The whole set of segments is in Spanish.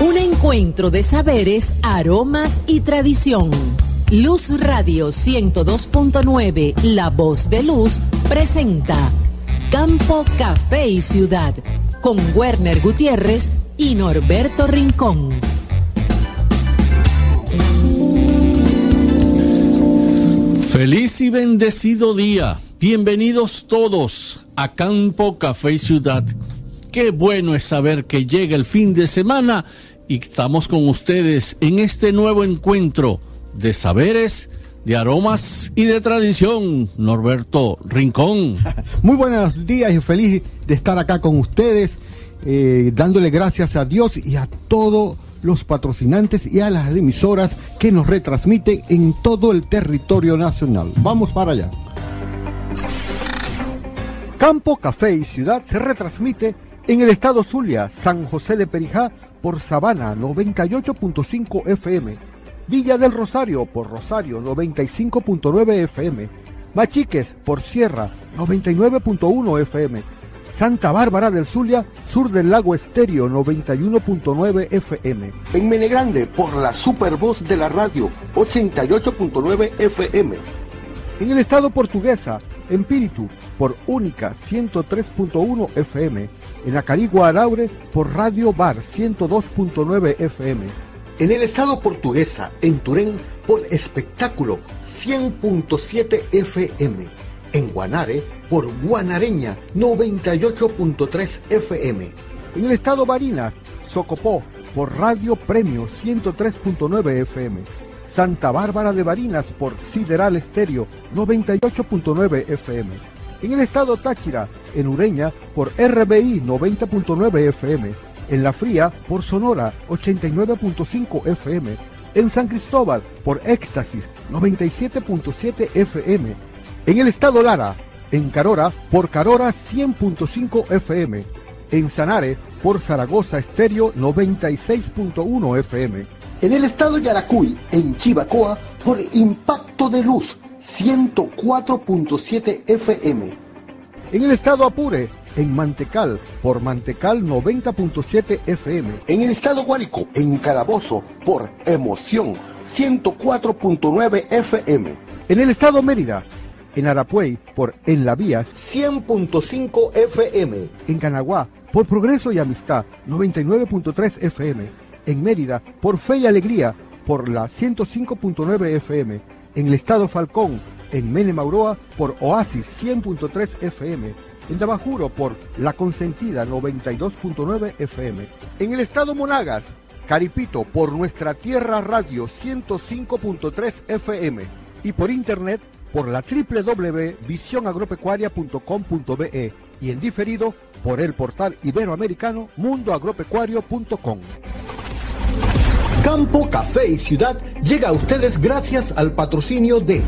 Un encuentro de saberes, aromas y tradición. Luz Radio 102.9, La Voz de Luz, presenta Campo Café y Ciudad, con Werner Gutiérrez y Norberto Rincón. Feliz y bendecido día. Bienvenidos todos a Campo Café y Ciudad. Qué bueno es saber que llega el fin de semana y estamos con ustedes en este nuevo encuentro de saberes, de aromas y de tradición. Norberto Rincón. Muy buenos días y feliz de estar acá con ustedes, dándole gracias a Dios y a todos los patrocinantes y a las emisoras que nos retransmiten en todo el territorio nacional. Vamos para allá. Campo Café y Ciudad se retransmite en el estado Zulia, San José de Perijá por Sabana 98.5 FM, Villa del Rosario por Rosario 95.9 FM, Machiques por Sierra 99.1 FM, Santa Bárbara del Zulia, sur del lago Estéreo 91.9 FM. En Menegrande por la Supervoz de la Radio 88.9 FM. En el estado Portuguesa, en Píritu por Única 103.1 FM, en Acarigua Araure por Radio Bar 102.9 FM. En el estado Portuguesa, en Turén por Espectáculo 100.7 FM, en Guanare por Guanareña 98.3 FM. En el estado Barinas, Socopó por Radio Premio 103.9 FM. Santa Bárbara de Barinas por Sideral Estéreo 98.9 FM. En el estado Táchira, en Ureña por RBI 90.9 FM. En La Fría por Sonora 89.5 FM. En San Cristóbal por Éxtasis 97.7 FM. En el estado Lara, en Carora por Carora 100.5 FM. En Sanare por Zaragoza Estéreo 96.1 FM. En el estado Yaracuy, en Chivacoa, por Impacto de Luz, 104.7 FM. En el estado Apure, en Mantecal, por Mantecal 90.7 FM. En el estado Guárico, en Calabozo, por Emoción, 104.9 FM. En el estado Mérida, en Arapuey, por En la Vías, 100.5 FM. En Canaguá, por Progreso y Amistad, 99.3 FM. En Mérida, por Fe y Alegría, por la 105.9 FM. En el estado Falcón, en Menem Auroa, por Oasis 100.3 FM. En Dabajuro, por La Consentida 92.9 FM. En el estado Monagas, Caripito, por Nuestra Tierra Radio 105.3 FM. Y por internet, por la www.visionagropecuaria.com.be. Y en diferido, por el portal iberoamericano mundoagropecuario.com. Campo, Café y Ciudad llega a ustedes gracias al patrocinio de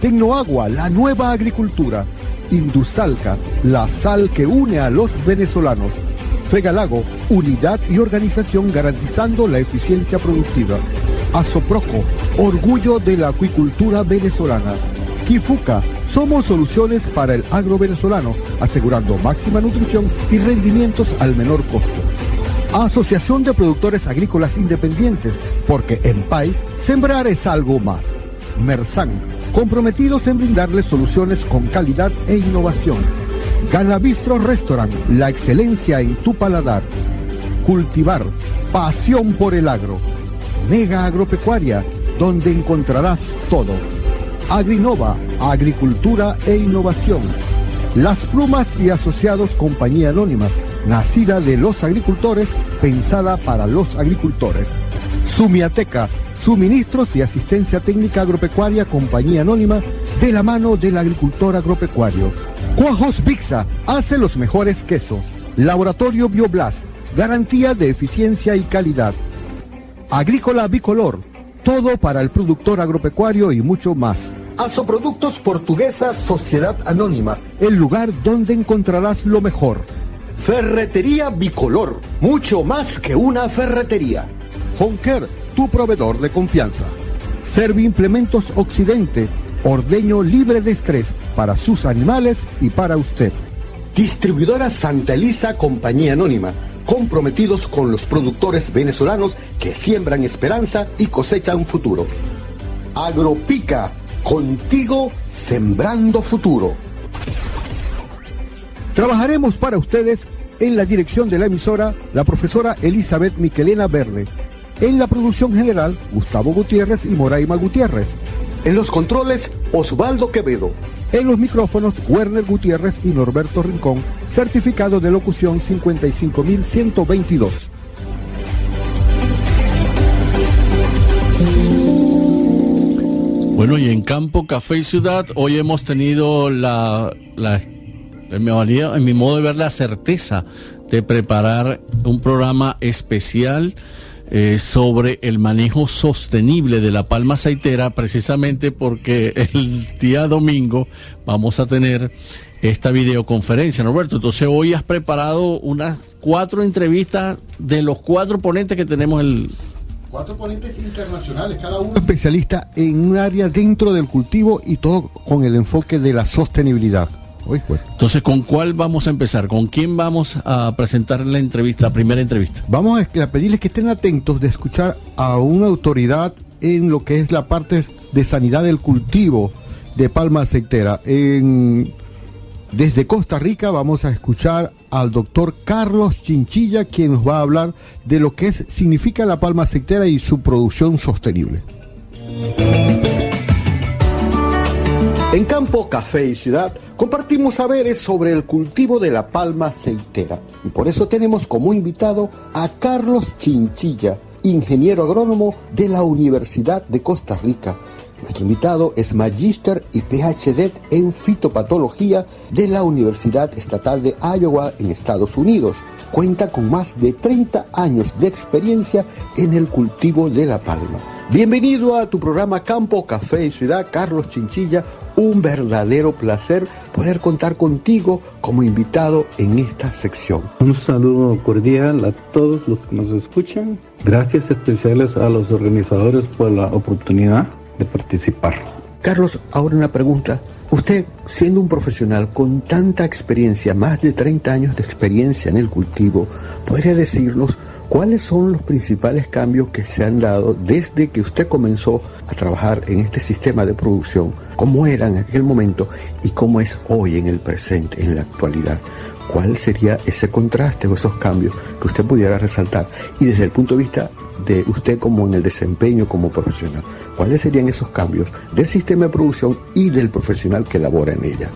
Tecnoagua, la nueva agricultura; Indusalca, la sal que une a los venezolanos; Fegalago, unidad y organización garantizando la eficiencia productiva; Asoproco, orgullo de la acuicultura venezolana; Kifuca, somos soluciones para el agrovenezolano, asegurando máxima nutrición y rendimientos al menor costo; Asociación de Productores Agrícolas Independientes, porque en PAI, sembrar es algo más; Mersán, comprometidos en brindarles soluciones con calidad e innovación; Ganabistro Restaurant, la excelencia en tu paladar; Cultivar, pasión por el agro; Mega Agropecuaria, donde encontrarás todo; Agrinova, agricultura e innovación; Las Plumas y Asociados, compañía anónima, nacida de los agricultores, pensada para los agricultores; Sumiateca, suministros y asistencia técnica agropecuaria, compañía anónima, de la mano del agricultor agropecuario; Cuajos Vixa, hace los mejores quesos; Laboratorio Bioblast, garantía de eficiencia y calidad; Agrícola Bicolor, todo para el productor agropecuario y mucho más; Azoproductos Portuguesa, sociedad anónima, el lugar donde encontrarás lo mejor; Ferretería Bicolor, mucho más que una ferretería; Honker, tu proveedor de confianza; Servimplementos Occidente, ordeño libre de estrés para sus animales y para usted; Distribuidora Santa Elisa, compañía anónima, comprometidos con los productores venezolanos que siembran esperanza y cosechan futuro. Agropica, contigo sembrando futuro. Trabajaremos para ustedes en la dirección de la emisora, la profesora Elizabeth Miquelena Verde. En la producción general, Gustavo Gutiérrez y Moraima Gutiérrez. En los controles, Osvaldo Quevedo. En los micrófonos, Werner Gutiérrez y Norberto Rincón, certificado de locución 55122. Bueno, y en Campo Café y Ciudad, hoy hemos tenido en mi modo de ver, la certeza de preparar un programa especial sobre el manejo sostenible de la palma aceitera, precisamente porque el día domingo vamos a tener esta videoconferencia, Norberto. Entonces hoy has preparado unas 4 entrevistas de los 4 ponentes que tenemos. 4 ponentes internacionales, cada uno especialista en un área dentro del cultivo y todo con el enfoque de la sostenibilidad. Entonces, ¿con cuál vamos a empezar? ¿Con quién vamos a presentar la entrevista, la primera entrevista? Vamos a pedirles que estén atentos de escuchar a una autoridad en lo que es la parte de sanidad del cultivo de palma aceitera. Desde Costa Rica vamos a escuchar al doctor Carlos Chinchilla, quien nos va a hablar de lo que significa la palma aceitera y su producción sostenible. En Campo Café y Ciudad compartimos saberes sobre el cultivo de la palma aceitera y por eso tenemos como invitado a Carlos Chinchilla, ingeniero agrónomo de la Universidad de Costa Rica. Nuestro invitado es magíster y PhD en fitopatología de la Universidad Estatal de Iowa en Estados Unidos. Cuenta con más de 30 años de experiencia en el cultivo de la palma. Bienvenido a tu programa Campo, Café y Ciudad, Carlos Chinchilla. Un verdadero placer poder contar contigo como invitado en esta sección. Un saludo cordial a todos los que nos escuchan. Gracias especiales a los organizadores por la oportunidad de participar. Carlos, ahora una pregunta. Usted, siendo un profesional con tanta experiencia, más de 30 años de experiencia en el cultivo, ¿podría decirnos cuáles son los principales cambios que se han dado desde que usted comenzó a trabajar en este sistema de producción? ¿Cómo eran en aquel momento y cómo es hoy en el presente, en la actualidad? ¿Cuál sería ese contraste o esos cambios que usted pudiera resaltar? Y desde el punto de vista de usted como en el desempeño como profesional, ¿cuáles serían esos cambios del sistema de producción y del profesional que labora en ella?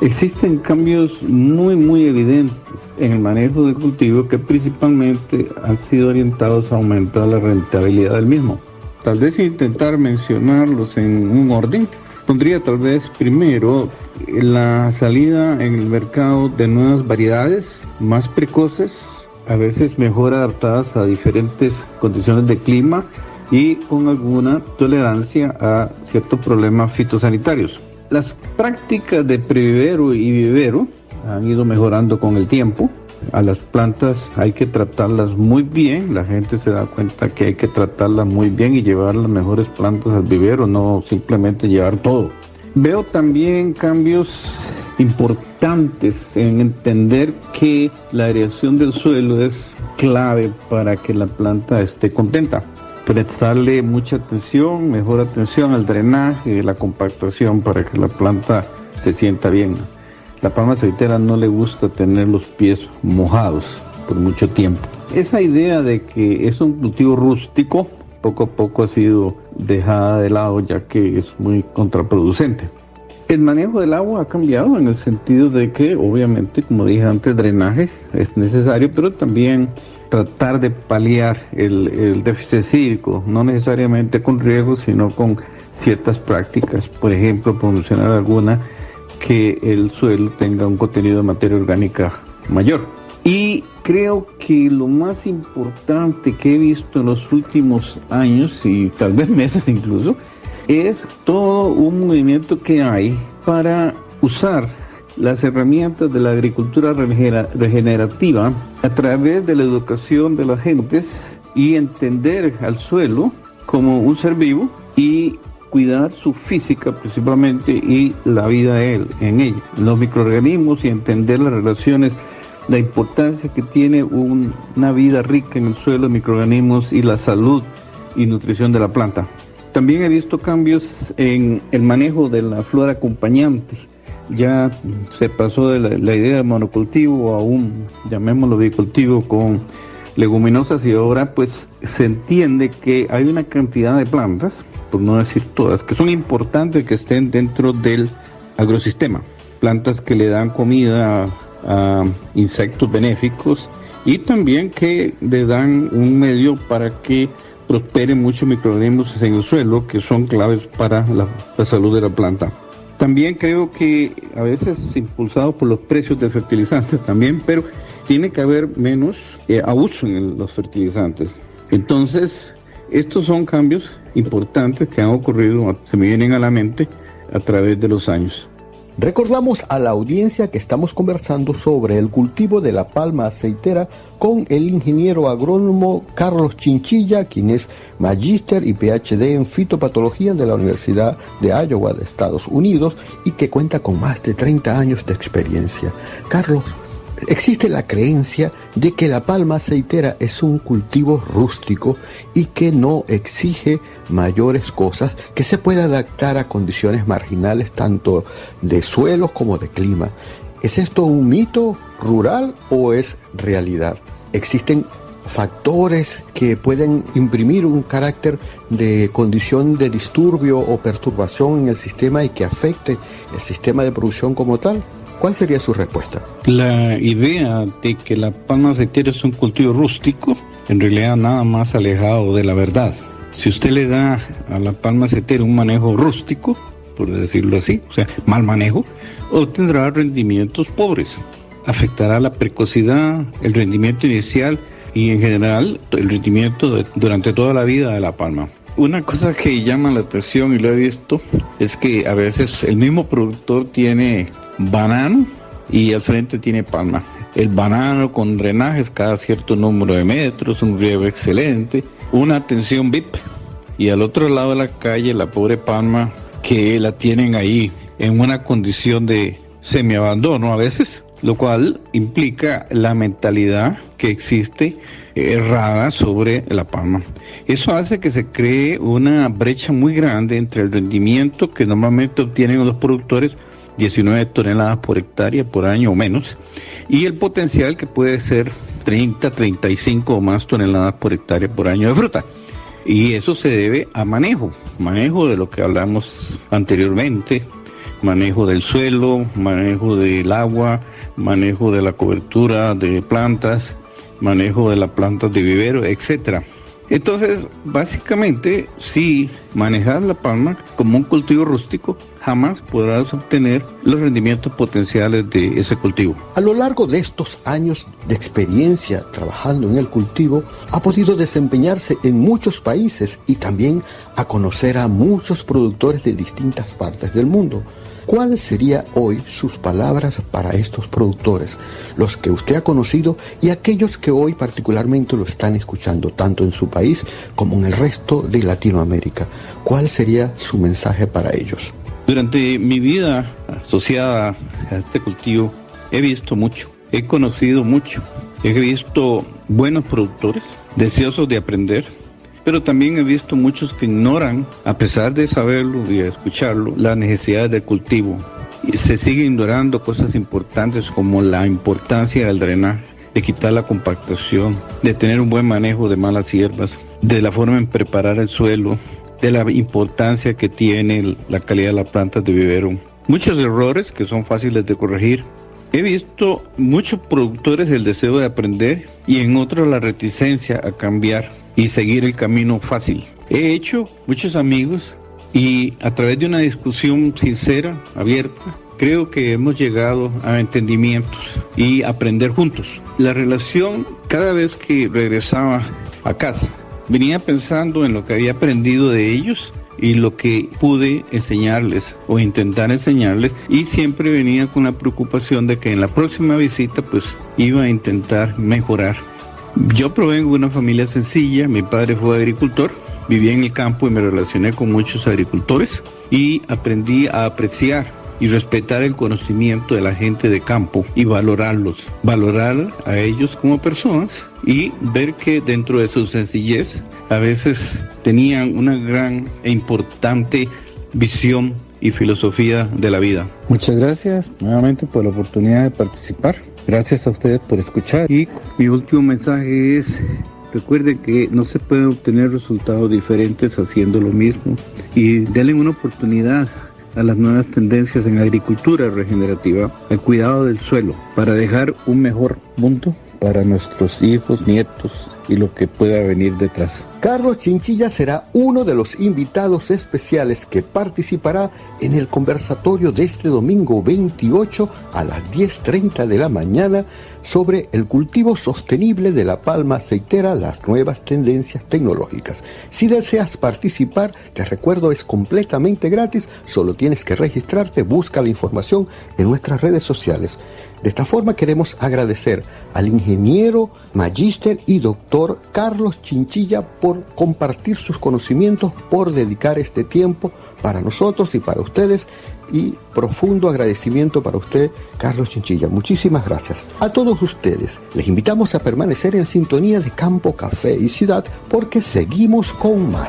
Existen cambios muy evidentes en el manejo del cultivo que principalmente han sido orientados a aumentar la rentabilidad del mismo. Tal vez intentar mencionarlos en un orden. Pondría tal vez primero la salida en el mercado de nuevas variedades más precoces, a veces mejor adaptadas a diferentes condiciones de clima y con alguna tolerancia a ciertos problemas fitosanitarios. Las prácticas de previvero y vivero han ido mejorando con el tiempo. A las plantas hay que tratarlas muy bien, la gente se da cuenta que hay que tratarlas muy bien y llevar las mejores plantas al vivero, no simplemente llevar todo. Veo también cambios importantes en entender que la aireación del suelo es clave para que la planta esté contenta. Prestarle mucha atención, mejor atención al drenaje, la compactación para que la planta se sienta bien. La palma aceitera no le gusta tener los pies mojados por mucho tiempo. Esa idea de que es un cultivo rústico, poco a poco ha sido dejada de lado ya que es muy contraproducente. El manejo del agua ha cambiado en el sentido de que, obviamente, como dije antes, drenaje es necesario, pero también tratar de paliar el déficit hídrico, no necesariamente con riego, sino con ciertas prácticas, por ejemplo, promocionar alguna que el suelo tenga un contenido de materia orgánica mayor. Y creo que lo más importante que he visto en los últimos años, y tal vez meses incluso, es todo un movimiento que hay para usar las herramientas de la agricultura regenerativa a través de la educación de las gentes y entender al suelo como un ser vivo y cuidar su física principalmente y la vida en él, en los microorganismos y entender las relaciones la importancia que tiene una vida rica en el suelo, microorganismos y la salud y nutrición de la planta. También he visto cambios en el manejo de la flora acompañante. Ya se pasó de la idea de monocultivo a un, llamémoslo, bicultivo con leguminosas, y ahora pues se entiende que hay una cantidad de plantas, por no decir todas, que son importantes que estén dentro del agrosistema. Plantas que le dan comida a insectos benéficos y también que le dan un medio para que prosperen muchos microorganismos en el suelo, que son claves para la salud de la planta. También creo que a veces impulsado por los precios de fertilizantes también, pero tiene que haber menos abuso en los fertilizantes. Entonces, estos son cambios importantes que han ocurrido, se me vienen a la mente, a través de los años. Recordamos a la audiencia que estamos conversando sobre el cultivo de la palma aceitera con el ingeniero agrónomo Carlos Chinchilla, quien es magíster y PhD en fitopatología de la Universidad de Iowa de Estados Unidos y que cuenta con más de 30 años de experiencia. Carlos, existe la creencia de que la palma aceitera es un cultivo rústico y que no exige mayores cosas, que se puede adaptar a condiciones marginales tanto de suelos como de clima. ¿Es esto un mito rural o es realidad? ¿Existen factores que pueden imprimir un carácter de condición de disturbio o perturbación en el sistema y que afecte el sistema de producción como tal? ¿Cuál sería su respuesta? La idea de que la palma aceitera es un cultivo rústico, en realidad nada más alejado de la verdad. Si usted le da a la palma aceitera un manejo rústico, por decirlo así, o sea, mal manejo, obtendrá rendimientos pobres. Afectará la precocidad, el rendimiento inicial y en general el rendimiento durante toda la vida de la palma. Una cosa que llama la atención, y lo he visto, es que a veces el mismo productor tiene banano y al frente tiene palma. El banano con drenajes cada cierto número de metros, un riego excelente, una atención VIP, y al otro lado de la calle la pobre palma que la tienen ahí en una condición de semiabandono a veces, lo cual implica la mentalidad que existe errada sobre la palma. Eso hace que se cree una brecha muy grande entre el rendimiento que normalmente obtienen los productores, 19 toneladas por hectárea por año o menos, y el potencial que puede ser 30, 35 o más toneladas por hectárea por año de fruta. Y eso se debe a manejo de lo que hablamos anteriormente, manejo del suelo, manejo del agua, manejo de la cobertura de plantas, manejo de las plantas de vivero, etcétera. Entonces, básicamente, si manejas la palma como un cultivo rústico, jamás podrás obtener los rendimientos potenciales de ese cultivo. A lo largo de estos años de experiencia trabajando en el cultivo, ha podido desempeñarse en muchos países y también a conocer a muchos productores de distintas partes del mundo. ¿Cuáles serían hoy sus palabras para estos productores, los que usted ha conocido y aquellos que hoy particularmente lo están escuchando, tanto en su país como en el resto de Latinoamérica? ¿Cuál sería su mensaje para ellos? Durante mi vida asociada a este cultivo, he visto mucho, he conocido mucho, he visto buenos productores, deseosos de aprender, pero también he visto muchos que ignoran, a pesar de saberlo y de escucharlo, las necesidades del cultivo. Y se sigue ignorando cosas importantes como la importancia del drenaje, de quitar la compactación, de tener un buen manejo de malas hierbas, de la forma en preparar el suelo, de la importancia que tiene la calidad de las plantas de vivero. Muchos errores que son fáciles de corregir. He visto muchos productores el deseo de aprender y en otros la reticencia a cambiar y seguir el camino fácil. He hecho muchos amigos y a través de una discusión sincera, abierta, creo que hemos llegado a entendimientos y aprender juntos. La relación, cada vez que regresaba a casa, venía pensando en lo que había aprendido de ellos y lo que pude enseñarles o intentar enseñarles, y siempre venía con la preocupación de que en la próxima visita pues iba a intentar mejorar. Yo provengo de una familia sencilla, mi padre fue agricultor, viví en el campo y me relacioné con muchos agricultores y aprendí a apreciar y respetar el conocimiento de la gente de campo y valorarlos, valorar a ellos como personas y ver que dentro de su sencillez a veces tenían una gran e importante visión y filosofía de la vida. Muchas gracias nuevamente por la oportunidad de participar. Gracias a ustedes por escuchar. Y mi último mensaje es: recuerden que no se pueden obtener resultados diferentes haciendo lo mismo, y denle una oportunidad a las nuevas tendencias en agricultura regenerativa, al cuidado del suelo, para dejar un mejor mundo para nuestros hijos, nietos y lo que pueda venir detrás. Carlos Chinchilla será uno de los invitados especiales que participará en el conversatorio de este domingo 28 a las 10:30 de la mañana sobre el cultivo sostenible de la palma aceitera, las nuevas tendencias tecnológicas. Si deseas participar, te recuerdo, es completamente gratis, solo tienes que registrarte, busca la información en nuestras redes sociales. De esta forma queremos agradecer al ingeniero, magíster y doctor Carlos Chinchilla por compartir sus conocimientos, por dedicar este tiempo para nosotros y para ustedes, y profundo agradecimiento para usted, Carlos Chinchilla. Muchísimas gracias. A todos ustedes les invitamos a permanecer en sintonía de Campo Café y Ciudad, porque seguimos con más.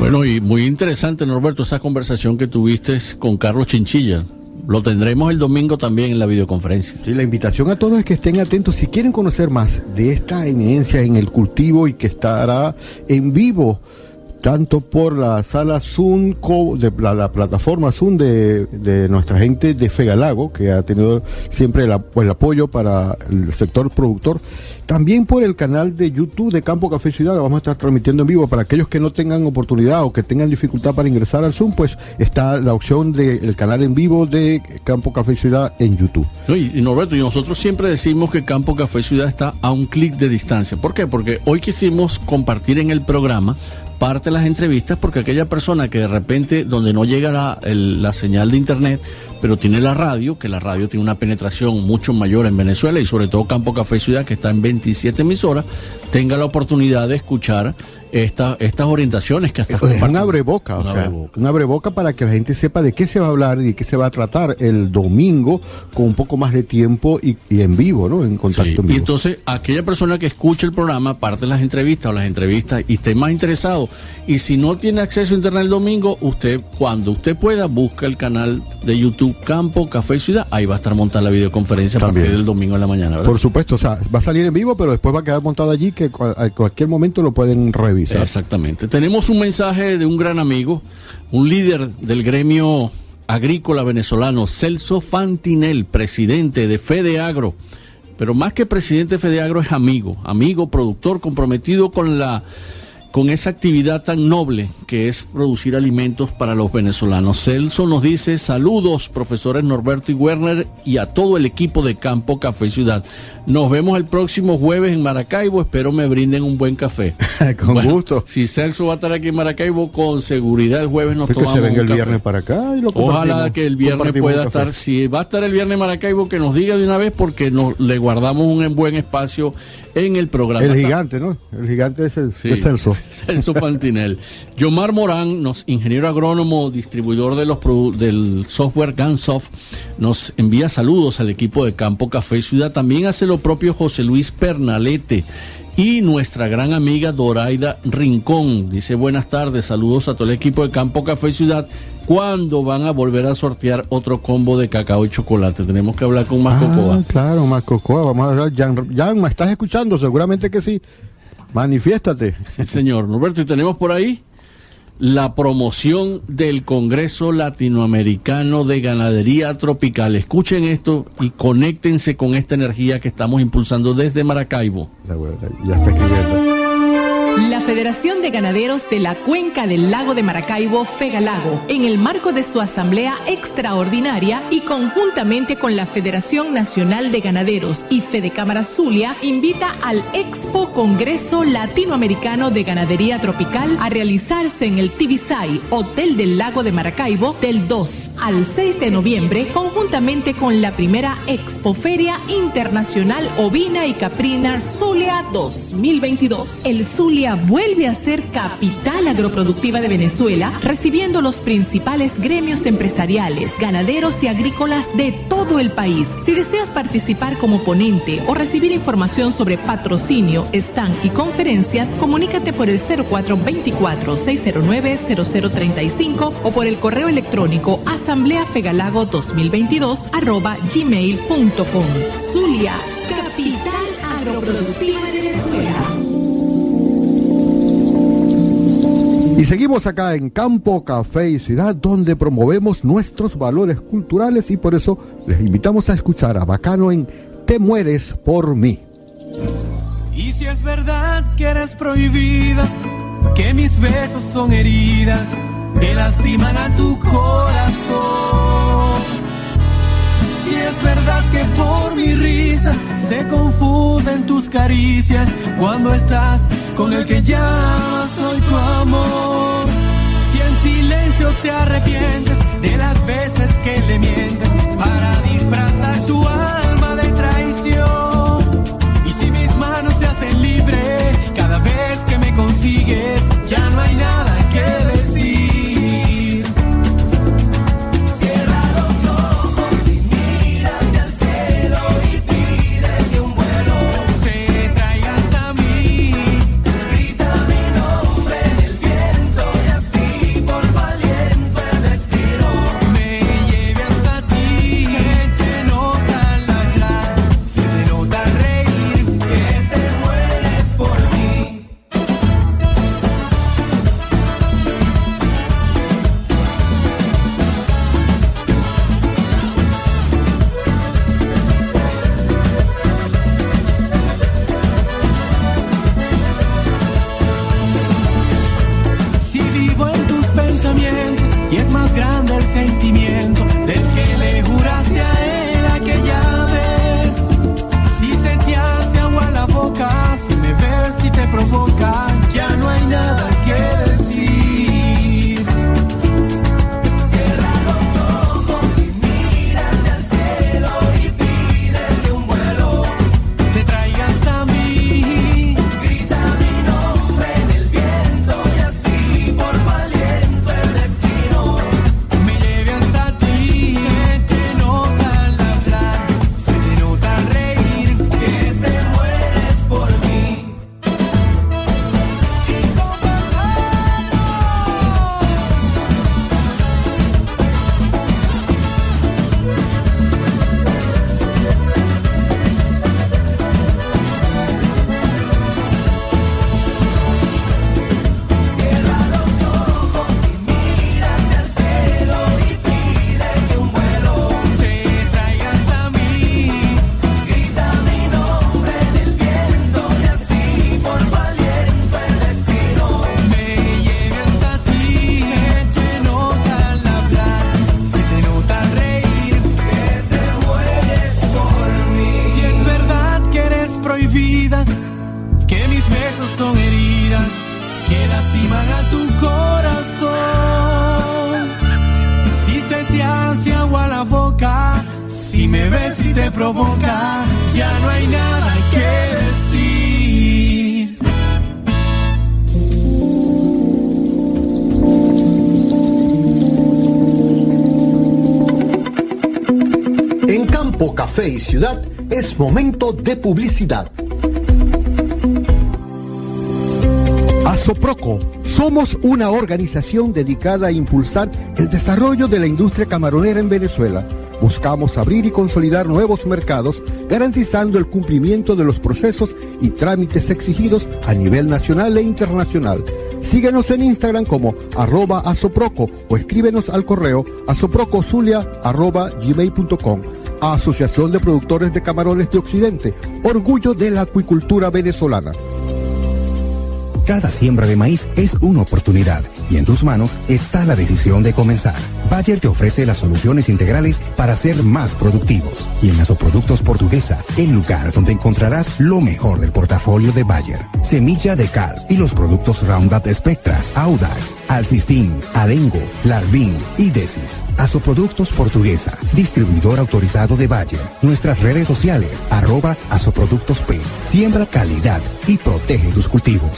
Bueno, y muy interesante, Norberto, esa conversación que tuviste con Carlos Chinchilla. Lo tendremos el domingo también en la videoconferencia. Sí, la invitación a todos es que estén atentos. Si quieren conocer más de esta eminencia en el cultivo, y que estará en vivo tanto por la sala Zoom, de la plataforma Zoom de nuestra gente de Fegalago, que ha tenido siempre el apoyo para el sector productor, también por el canal de YouTube de Campo Café Ciudad. Lo vamos a estar transmitiendo en vivo para aquellos que no tengan oportunidad o que tengan dificultad para ingresar al Zoom. Pues está la opción del canal en vivo de Campo Café Ciudad en YouTube. Y Norberto, y nosotros siempre decimos que Campo Café Ciudad está a un clic de distancia. ¿Por qué? Porque hoy quisimos compartir en el programa parte de las entrevistas, porque aquella persona que de repente, donde no llega la señal de internet, pero tiene la radio, que la radio tiene una penetración mucho mayor en Venezuela, y sobre todo Campo Café Ciudad, que está en 27 emisoras, tenga la oportunidad de escuchar estas orientaciones que hasta es una abreboca, una abreboca para que la gente sepa de qué se va a hablar y de qué se va a tratar el domingo, con un poco más de tiempo y en vivo, ¿no? En contacto, sí, en vivo. Y entonces, aquella persona que escuche el programa, parte de las entrevistas o las entrevistas, y esté más interesado, y si no tiene acceso a internet el domingo, usted, cuando usted pueda, busca el canal de YouTube Campo Café y Ciudad. Ahí va a estar montada la videoconferencia también, a partir del domingo en la mañana, ¿verdad? Por supuesto, o sea, va a salir en vivo, pero después va a quedar montado allí, que a cualquier momento lo pueden revisar. Exactamente. Tenemos un mensaje de un gran amigo, un líder del gremio agrícola venezolano, Celso Fantinel, presidente de Fedeagro. Pero más que presidente de Fedeagro, es amigo, productor, comprometido con esa actividad tan noble que es producir alimentos para los venezolanos. Celso nos dice: saludos, profesores Norberto y Werner, y a todo el equipo de Campo Café y Ciudad. Nos vemos el próximo jueves en Maracaibo, espero me brinden un buen café. Con gusto. Si Celso va a estar aquí en Maracaibo, con seguridad el jueves nos tomamos un café. Que se venga el viernes para acá y lo compartimos. Ojalá que el viernes pueda estar. Si va a estar el viernes en Maracaibo, que nos diga de una vez, porque le guardamos un buen espacio en el programa. El gigante, ¿no? El gigante es Celso. Celso Pantinel. Yomar Morán, ingeniero agrónomo, distribuidor del software Gansoft, nos envía saludos al equipo de Campo Café Ciudad. También hace lo propio José Luis Pernalete y nuestra gran amiga Doraida Rincón. Dice: buenas tardes, saludos a todo el equipo de Campo Café Ciudad. ¿Cuándo van a volver a sortear otro combo de cacao y chocolate? Tenemos que hablar con Más Cocoa. Claro, Más Cocoa, vamos a hablar. Jan, ¿me estás escuchando? Seguramente que sí. Manifiéstate. Sí, señor Norberto, y tenemos por ahí la promoción del Congreso Latinoamericano de Ganadería Tropical. Escuchen esto y conéctense con esta energía que estamos impulsando desde Maracaibo. Ya está escribiendo. La Federación de Ganaderos de la Cuenca del Lago de Maracaibo, Fegalago, en el marco de su Asamblea Extraordinaria y conjuntamente con la Federación Nacional de Ganaderos y Fedecámara Zulia, invita al Expo Congreso Latinoamericano de Ganadería Tropical a realizarse en el Tibisay, Hotel del Lago de Maracaibo, del 2 al 6 de noviembre, conjuntamente con la primera Expoferia Internacional Ovina y Caprina Zulia 2022. El Zulia Colombia vuelve a ser capital agroproductiva de Venezuela, recibiendo los principales gremios empresariales, ganaderos y agrícolas de todo el país. Si deseas participar como ponente o recibir información sobre patrocinio, stand y conferencias, comunícate por el 0424-609-0035 o por el correo electrónico asambleafegalago2022@gmail.com. Zulia, capital agroproductiva de Venezuela. Y seguimos acá en Campo Café y Ciudad, donde promovemos nuestros valores culturales, y por eso les invitamos a escuchar a Bacano en Te Mueres por Mí. Y si es verdad que eres prohibida, que mis besos son heridas, que lastiman a tu corazón. Si es verdad que por mi risa se confunden tus caricias cuando estás con el que llamas hoy tu amor. Si en silencio te arrepientes de las veces que le mientes para disfrazar tu alma de traición. Y si mis manos se hacen libres cada vez que me consigues, ya no hay nada que decir. Y Ciudad, es momento de publicidad. Asoproco, somos una organización dedicada a impulsar el desarrollo de la industria camaronera en Venezuela. Buscamos abrir y consolidar nuevos mercados, garantizando el cumplimiento de los procesos y trámites exigidos a nivel nacional e internacional. Síguenos en Instagram como @asoproco o escríbenos al correo asoprocozulia@gmail.com. Asociación de Productores de Camarones de Occidente, orgullo de la acuicultura venezolana. Cada siembra de maíz es una oportunidad y en tus manos está la decisión de comenzar. Bayer te ofrece las soluciones integrales para ser más productivos. Y en Azoproductos Portuguesa, el lugar donde encontrarás lo mejor del portafolio de Bayer. Semilla de cal y los productos Roundup Spectra, Audax, Alcistin, Adengo, Larvin y Desis. Azoproductos Portuguesa, distribuidor autorizado de Bayer. Nuestras redes sociales, @azoproductosp. Siembra calidad y protege tus cultivos.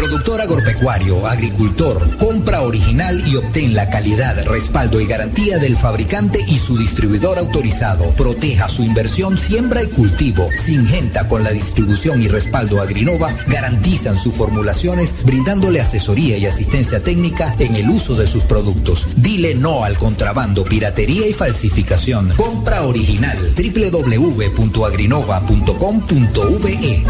Productor agropecuario, agricultor, compra original y obtén la calidad, respaldo y garantía del fabricante y su distribuidor autorizado. Proteja su inversión, siembra y cultivo. Singenta, con la distribución y respaldo Agrinova, garantizan sus formulaciones, brindándole asesoría y asistencia técnica en el uso de sus productos. Dile no al contrabando, piratería y falsificación. Compra original. www.agrinova.com.ve.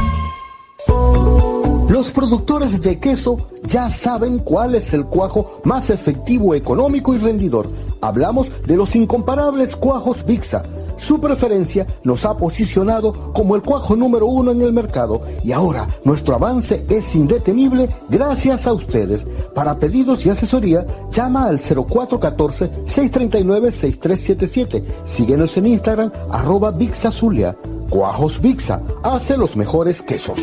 Los productores de queso ya saben cuál es el cuajo más efectivo, económico y rendidor. Hablamos de los incomparables cuajos Vixa. Su preferencia nos ha posicionado como el cuajo número 1 en el mercado y ahora nuestro avance es indetenible gracias a ustedes. Para pedidos y asesoría, llama al 0414-639-6377. Síguenos en Instagram, @VixaZulia. Cuajos Vixa, hace los mejores quesos.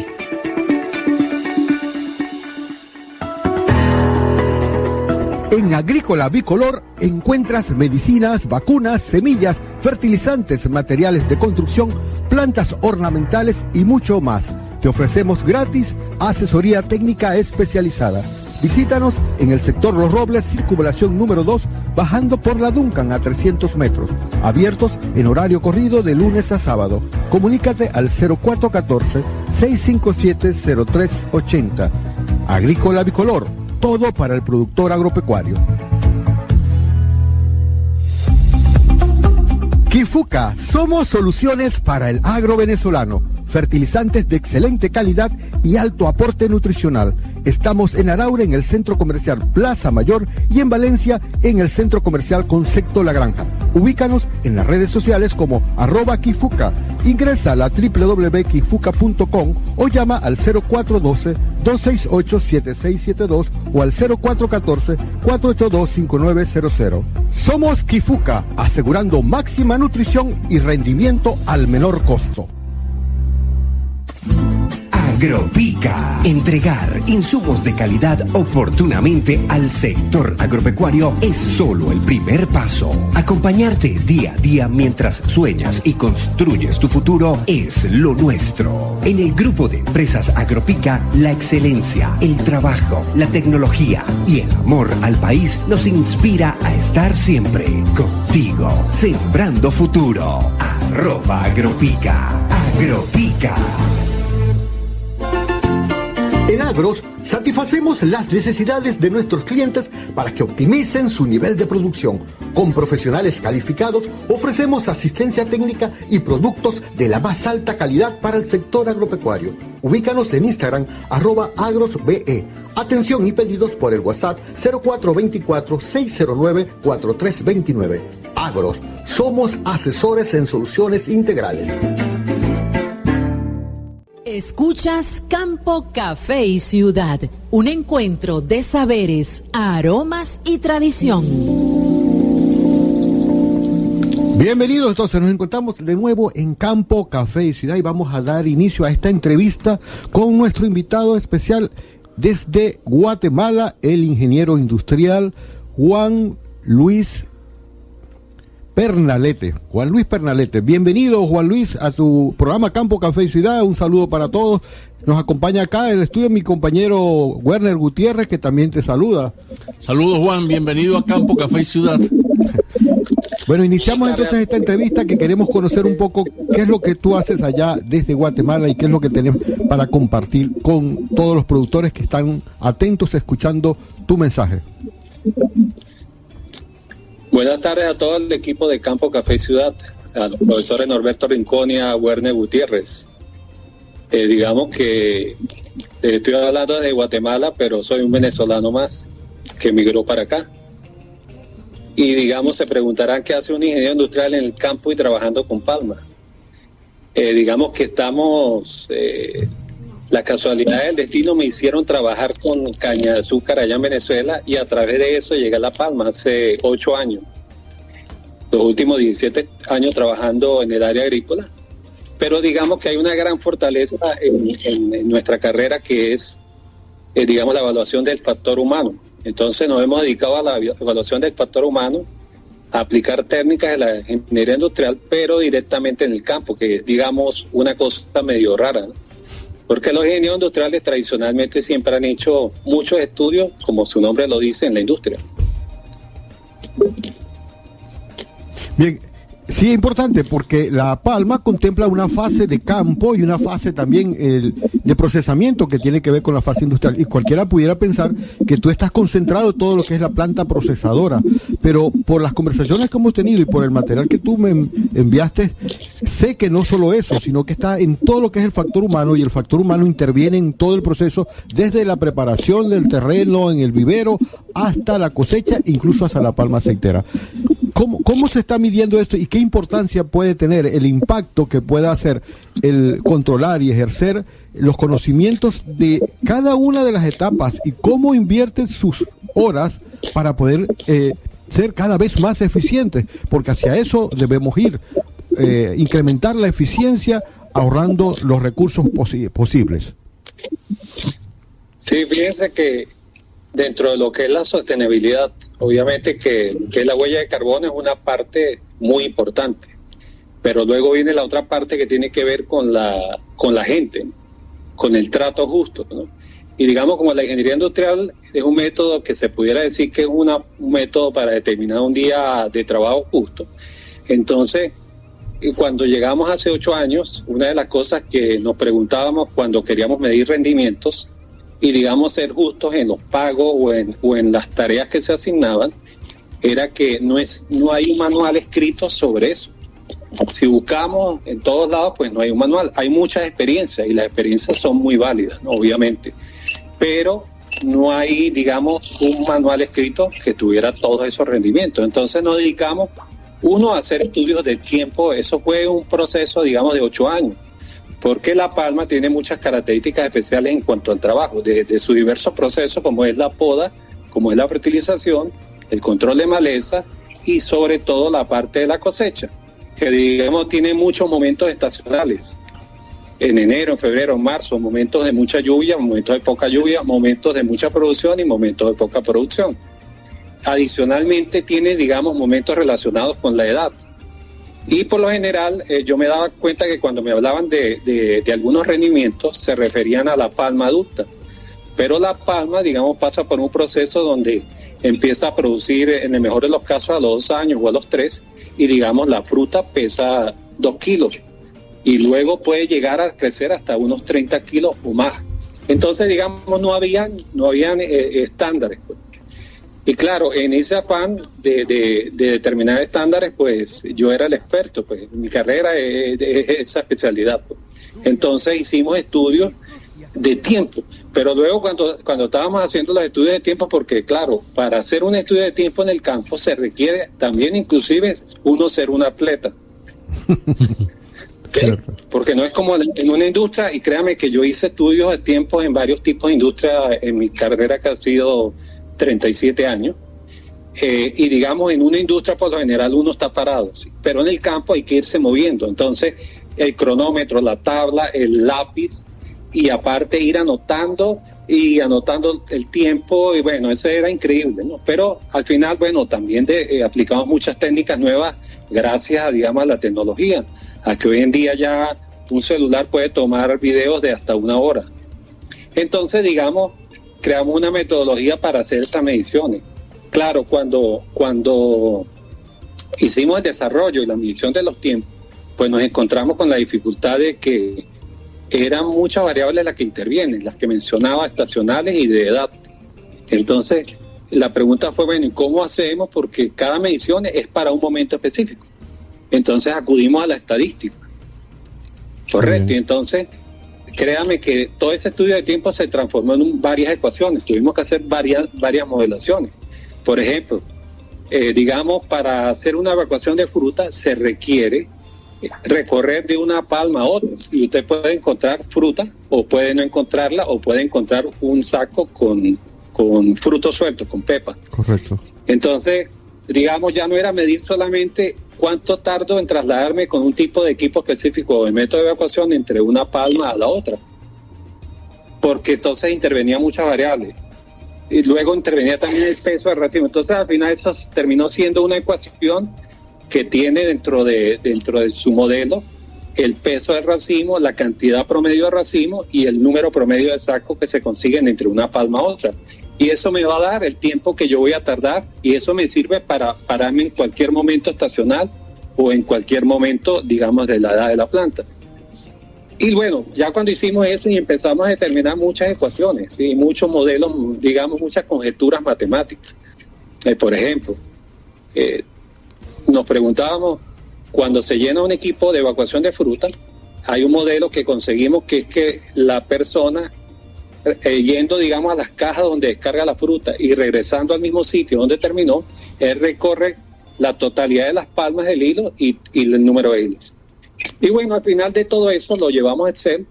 En Agrícola Bicolor encuentras medicinas, vacunas, semillas, fertilizantes, materiales de construcción, plantas ornamentales y mucho más. Te ofrecemos gratis asesoría técnica especializada. Visítanos en el sector Los Robles, circunvalación número 2, bajando por la Duncan a 300 metros. Abiertos en horario corrido de lunes a sábado. Comunícate al 0414-657-0380. Agrícola Bicolor, todo para el productor agropecuario. Kifuca, somos soluciones para el agro venezolano. Fertilizantes de excelente calidad y alto aporte nutricional. Estamos en Araure en el Centro Comercial Plaza Mayor y en Valencia en el Centro Comercial Concepto La Granja. Ubícanos en las redes sociales como @Kifuca. Ingresa a la www.kifuca.com o llama al 0412-268-7672 o al 0414-482-5900. Somos Kifuca, asegurando máxima nutrición y rendimiento al menor costo. Agropica. Entregar insumos de calidad oportunamente al sector agropecuario es solo el primer paso. Acompañarte día a día mientras sueñas y construyes tu futuro es lo nuestro. En el grupo de empresas Agropica, la excelencia, el trabajo, la tecnología y el amor al país nos inspira a estar siempre contigo, sembrando futuro. @Agropica. Agropica. En Agros satisfacemos las necesidades de nuestros clientes para que optimicen su nivel de producción. Con profesionales calificados ofrecemos asistencia técnica y productos de la más alta calidad para el sector agropecuario. Ubícanos en Instagram, @agrosbe. Atención y pedidos por el WhatsApp 0424-609-4329. Agros, somos asesores en soluciones integrales. Escuchas Campo Café y Ciudad, un encuentro de saberes, aromas y tradición. Bienvenidos, entonces nos encontramos de nuevo en Campo Café y Ciudad y vamos a dar inicio a esta entrevista con nuestro invitado especial desde Guatemala, el ingeniero industrial Juan Luis Pernalete, Juan Luis Pernalete. Bienvenido, Juan Luis, a tu programa Campo Café y Ciudad. Un saludo para todos. Nos acompaña acá en el estudio mi compañero Werner Gutiérrez, que también te saluda. Saludos, Juan. Bienvenido a Campo Café y Ciudad. Bueno, iniciamos entonces esta entrevista que queremos conocer un poco qué es lo que tú haces allá desde Guatemala y qué es lo que tenemos para compartir con todos los productores que están atentos escuchando tu mensaje. Buenas tardes a todo el equipo de Campo Café y Ciudad, a los profesores Norberto Rincón y a Werner Gutiérrez. Digamos que estoy hablando de Guatemala, pero soy un venezolano más que emigró para acá. Y digamos, se preguntarán qué hace un ingeniero industrial en el campo y trabajando con palma. Digamos que estamos, la casualidad del destino me hicieron trabajar con caña de azúcar allá en Venezuela y a través de eso llegué a La Palma hace 8 años. Los últimos 17 años trabajando en el área agrícola. Pero digamos que hay una gran fortaleza en nuestra carrera que es, digamos, la evaluación del factor humano. Entonces nos hemos dedicado a la evaluación del factor humano, a aplicar técnicas de la ingeniería industrial, pero directamente en el campo, que es, digamos, una cosa medio rara, ¿no? Porque los ingenieros industriales tradicionalmente siempre han hecho muchos estudios, como su nombre lo dice, en la industria. Bien, sí es importante porque La Palma contempla una fase de campo y una fase también de procesamiento que tiene que ver con la fase industrial, y cualquiera pudiera pensar que tú estás concentrado en todo lo que es la planta procesadora, pero por las conversaciones que hemos tenido y por el material que tú me enviaste, sé que no solo eso, sino que está en todo lo que es el factor humano, y el factor humano interviene en todo el proceso, desde la preparación del terreno en el vivero hasta la cosecha, incluso hasta la palma aceitera. ¿Cómo se está midiendo esto y qué importancia puede tener el impacto que pueda hacer el controlar y ejercer los conocimientos de cada una de las etapas y cómo invierten sus horas para poder ser cada vez más eficientes? Porque hacia eso debemos ir, incrementar la eficiencia ahorrando los recursos posibles. Sí, fíjense que dentro de lo que es la sostenibilidad, obviamente que la huella de carbono es una parte muy importante, pero luego viene la otra parte que tiene que ver con la gente, con el trato justo, ¿no? Y digamos, como la ingeniería industrial es un método que se pudiera decir que es un método para determinar un día de trabajo justo. Entonces, cuando llegamos hace 8 años, una de las cosas que nos preguntábamos cuando queríamos medir rendimientos y digamos ser justos en los pagos o en las tareas que se asignaban, era que no hay un manual escrito sobre eso. Si buscamos en todos lados, pues no hay un manual. Hay muchas experiencias y las experiencias son muy válidas, ¿no? Obviamente, pero no hay, digamos, un manual escrito que tuviera todos esos rendimientos. Entonces nos dedicamos uno a hacer estudios del tiempo. Eso fue un proceso, digamos, de 8 años. Porque La Palma tiene muchas características especiales en cuanto al trabajo, de sus diversos procesos, como es la poda, como es la fertilización, el control de maleza y sobre todo la parte de la cosecha, que digamos tiene muchos momentos estacionales, en enero, en febrero, en marzo, momentos de mucha lluvia, momentos de poca lluvia, momentos de mucha producción y momentos de poca producción. Adicionalmente tiene, digamos, momentos relacionados con la edad. Y por lo general yo me daba cuenta que cuando me hablaban de algunos rendimientos se referían a la palma adulta, pero la palma, digamos, pasa por un proceso donde empieza a producir, en el mejor de los casos, a los 2 años o a los 3, y digamos la fruta pesa 2 kilos y luego puede llegar a crecer hasta unos 30 kilos o más. Entonces, digamos, no habían estándares. Y claro, en ese afán de determinar estándares, pues yo era el experto, pues mi carrera es esa especialidad, pues. Entonces hicimos estudios de tiempo, pero luego cuando estábamos haciendo los estudios de tiempo, porque claro, para hacer un estudio de tiempo en el campo se requiere también inclusive uno ser un atleta. ¿Sí? Porque no es como en una industria, y créame que yo hice estudios de tiempo en varios tipos de industria en mi carrera, que ha sido 37 años, y digamos en una industria por lo general uno está parado, ¿sí? Pero en el campo hay que irse moviendo, entonces el cronómetro, la tabla, el lápiz, y aparte ir anotando el tiempo, y bueno, eso era increíble, ¿no? Pero al final, bueno, también aplicamos muchas técnicas nuevas gracias a, digamos, a la tecnología, a que hoy en día ya un celular puede tomar videos de hasta 1 hora. Entonces, digamos, creamos una metodología para hacer esas mediciones. Claro, cuando hicimos el desarrollo y la medición de los tiempos, pues nos encontramos con la dificultad de que eran muchas variables las que intervienen, las que mencionaba, estacionales y de edad. Entonces, la pregunta fue, bueno, ¿y cómo hacemos? Porque cada medición es para un momento específico. Entonces, acudimos a la estadística. Correcto, y entonces, créame que todo ese estudio de tiempo se transformó en varias ecuaciones. Tuvimos que hacer varias modelaciones. Por ejemplo, digamos, para hacer una evacuación de fruta se requiere recorrer de una palma a otra. Y usted puede encontrar fruta, o puede no encontrarla, o puede encontrar un saco con frutos sueltos, con pepas. Correcto. Entonces, digamos, ya no era medir solamente cuánto tardo en trasladarme con un tipo de equipo específico o de método de evacuación entre una palma a la otra, porque entonces intervenían muchas variables, y luego intervenía también el peso del racimo. Entonces, al final, eso terminó siendo una ecuación que tiene dentro de su modelo el peso del racimo, la cantidad promedio de racimo y el número promedio de sacos que se consiguen entre una palma a otra. Y eso me va a dar el tiempo que yo voy a tardar, y eso me sirve para pararme en cualquier momento estacional o en cualquier momento, digamos, de la edad de la planta. Y bueno, ya cuando hicimos eso y empezamos a determinar muchas ecuaciones, ¿sí?, muchos modelos, digamos, muchas conjeturas matemáticas. Por ejemplo, nos preguntábamos, cuando se llena un equipo de evacuación de fruta, hay un modelo que conseguimos que es que la persona, yendo, digamos, a las cajas donde descarga la fruta y regresando al mismo sitio donde terminó, él recorre la totalidad de las palmas del hilo y el número de hilos. Y bueno, al final de todo eso lo llevamos a Excel,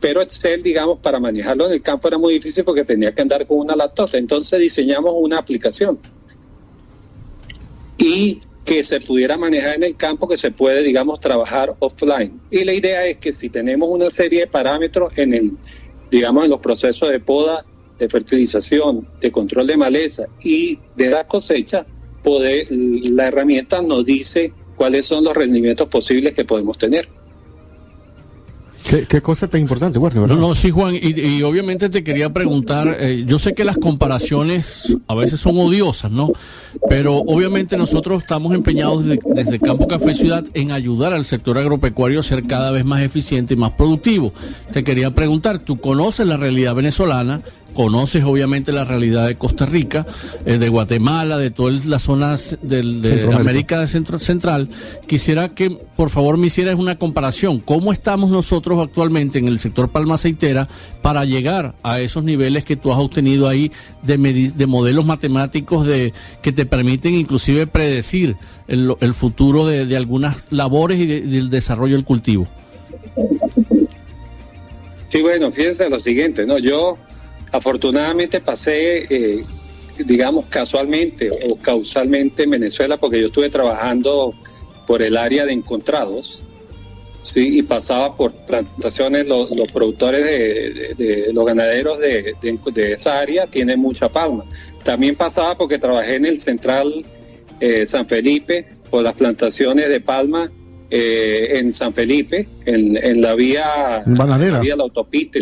pero Excel, digamos, para manejarlo en el campo era muy difícil porque tenía que andar con una laptop. Entonces diseñamos una aplicación y que se pudiera manejar en el campo, que se puede, digamos, trabajar offline. Y la idea es que si tenemos una serie de parámetros en el, digamos, en los procesos de poda, de fertilización, de control de maleza y de la cosecha, la herramienta nos dice cuáles son los rendimientos posibles que podemos tener. ¿Qué cosa tan importante, Werner, ¿verdad? No, sí, Juan, y obviamente te quería preguntar, yo sé que las comparaciones a veces son odiosas, ¿no? Pero obviamente nosotros estamos empeñados desde Campo Café Ciudad en ayudar al sector agropecuario a ser cada vez más eficiente y más productivo. Te quería preguntar, ¿tú conoces la realidad venezolana? Conoces obviamente la realidad de Costa Rica, de Guatemala, de todas las zonas de América Central. Quisiera que por favor me hicieras una comparación. ¿Cómo estamos nosotros actualmente en el sector palma aceitera para llegar a esos niveles que tú has obtenido ahí de modelos matemáticos que te permiten inclusive predecir el futuro de algunas labores y del desarrollo del cultivo? Sí, bueno, fíjense lo siguiente, ¿no? Yo afortunadamente pasé, digamos, casualmente o causalmente en Venezuela, porque yo estuve trabajando por el área de encontrados, ¿sí?, y pasaba por plantaciones, los productores, los ganaderos de esa área tienen mucha palma. También pasaba porque trabajé en el central San Felipe, por las plantaciones de palma en San Felipe, en la vía bananera, la autopista,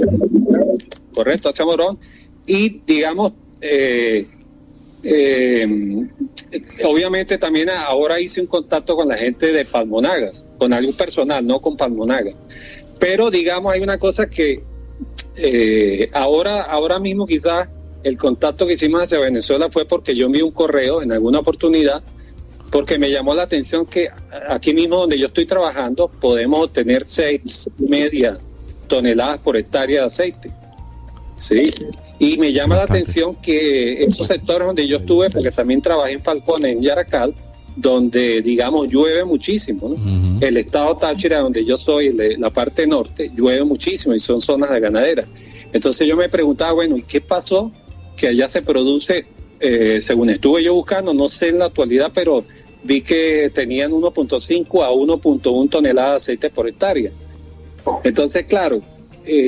correcto, hacia Morón. Y digamos, obviamente también ahora hice un contacto con la gente de Palmonagas, con algo personal, no con Palmonagas, pero digamos hay una cosa que ahora mismo quizás el contacto que hicimos hacia Venezuela fue porque yo envié un correo en alguna oportunidad, porque me llamó la atención que aquí mismo donde yo estoy trabajando podemos obtener 6.5 toneladas por hectárea de aceite. Sí, y me llama la atención que esos sectores donde yo estuve, porque también trabajé en Falcón, en Yaracal, donde, digamos, llueve muchísimo, ¿no? Uh-huh. El estado Táchira, donde yo soy, la parte norte, llueve muchísimo y son zonas de ganaderas. Entonces yo me preguntaba, bueno, ¿y qué pasó que allá se produce, según estuve yo buscando, no sé en la actualidad, pero vi que tenían 1.5 a 1.1 toneladas de aceite por hectárea? Entonces, claro,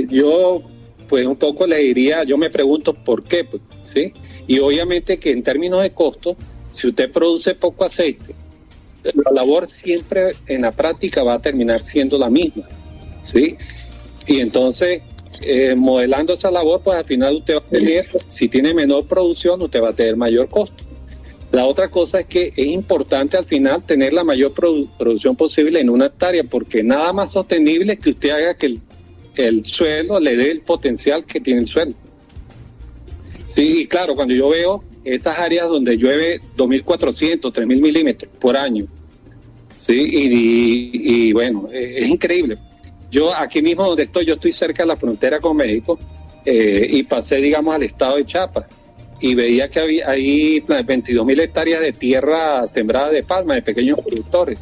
yo pues un poco le diría, yo me pregunto por qué, pues, ¿sí? Y obviamente que en términos de costo, si usted produce poco aceite, la labor siempre en la práctica va a terminar siendo la misma, ¿sí? Y entonces, modelando esa labor, pues al final usted va a tener, si tiene menor producción, usted va a tener mayor costo. La otra cosa es que es importante al final tener la mayor producción posible en una hectárea, porque nada más sostenible que usted haga que el suelo le dé el potencial que tiene el suelo. Sí, y claro, cuando yo veo esas áreas donde llueve 2.400, 3.000 milímetros por año, sí, y bueno, es increíble. Yo aquí mismo donde estoy, yo estoy cerca de la frontera con México, y pasé, digamos, al estado de Chiapas, y veía que había ahí 22.000 hectáreas de tierra sembrada de palma, de pequeños productores.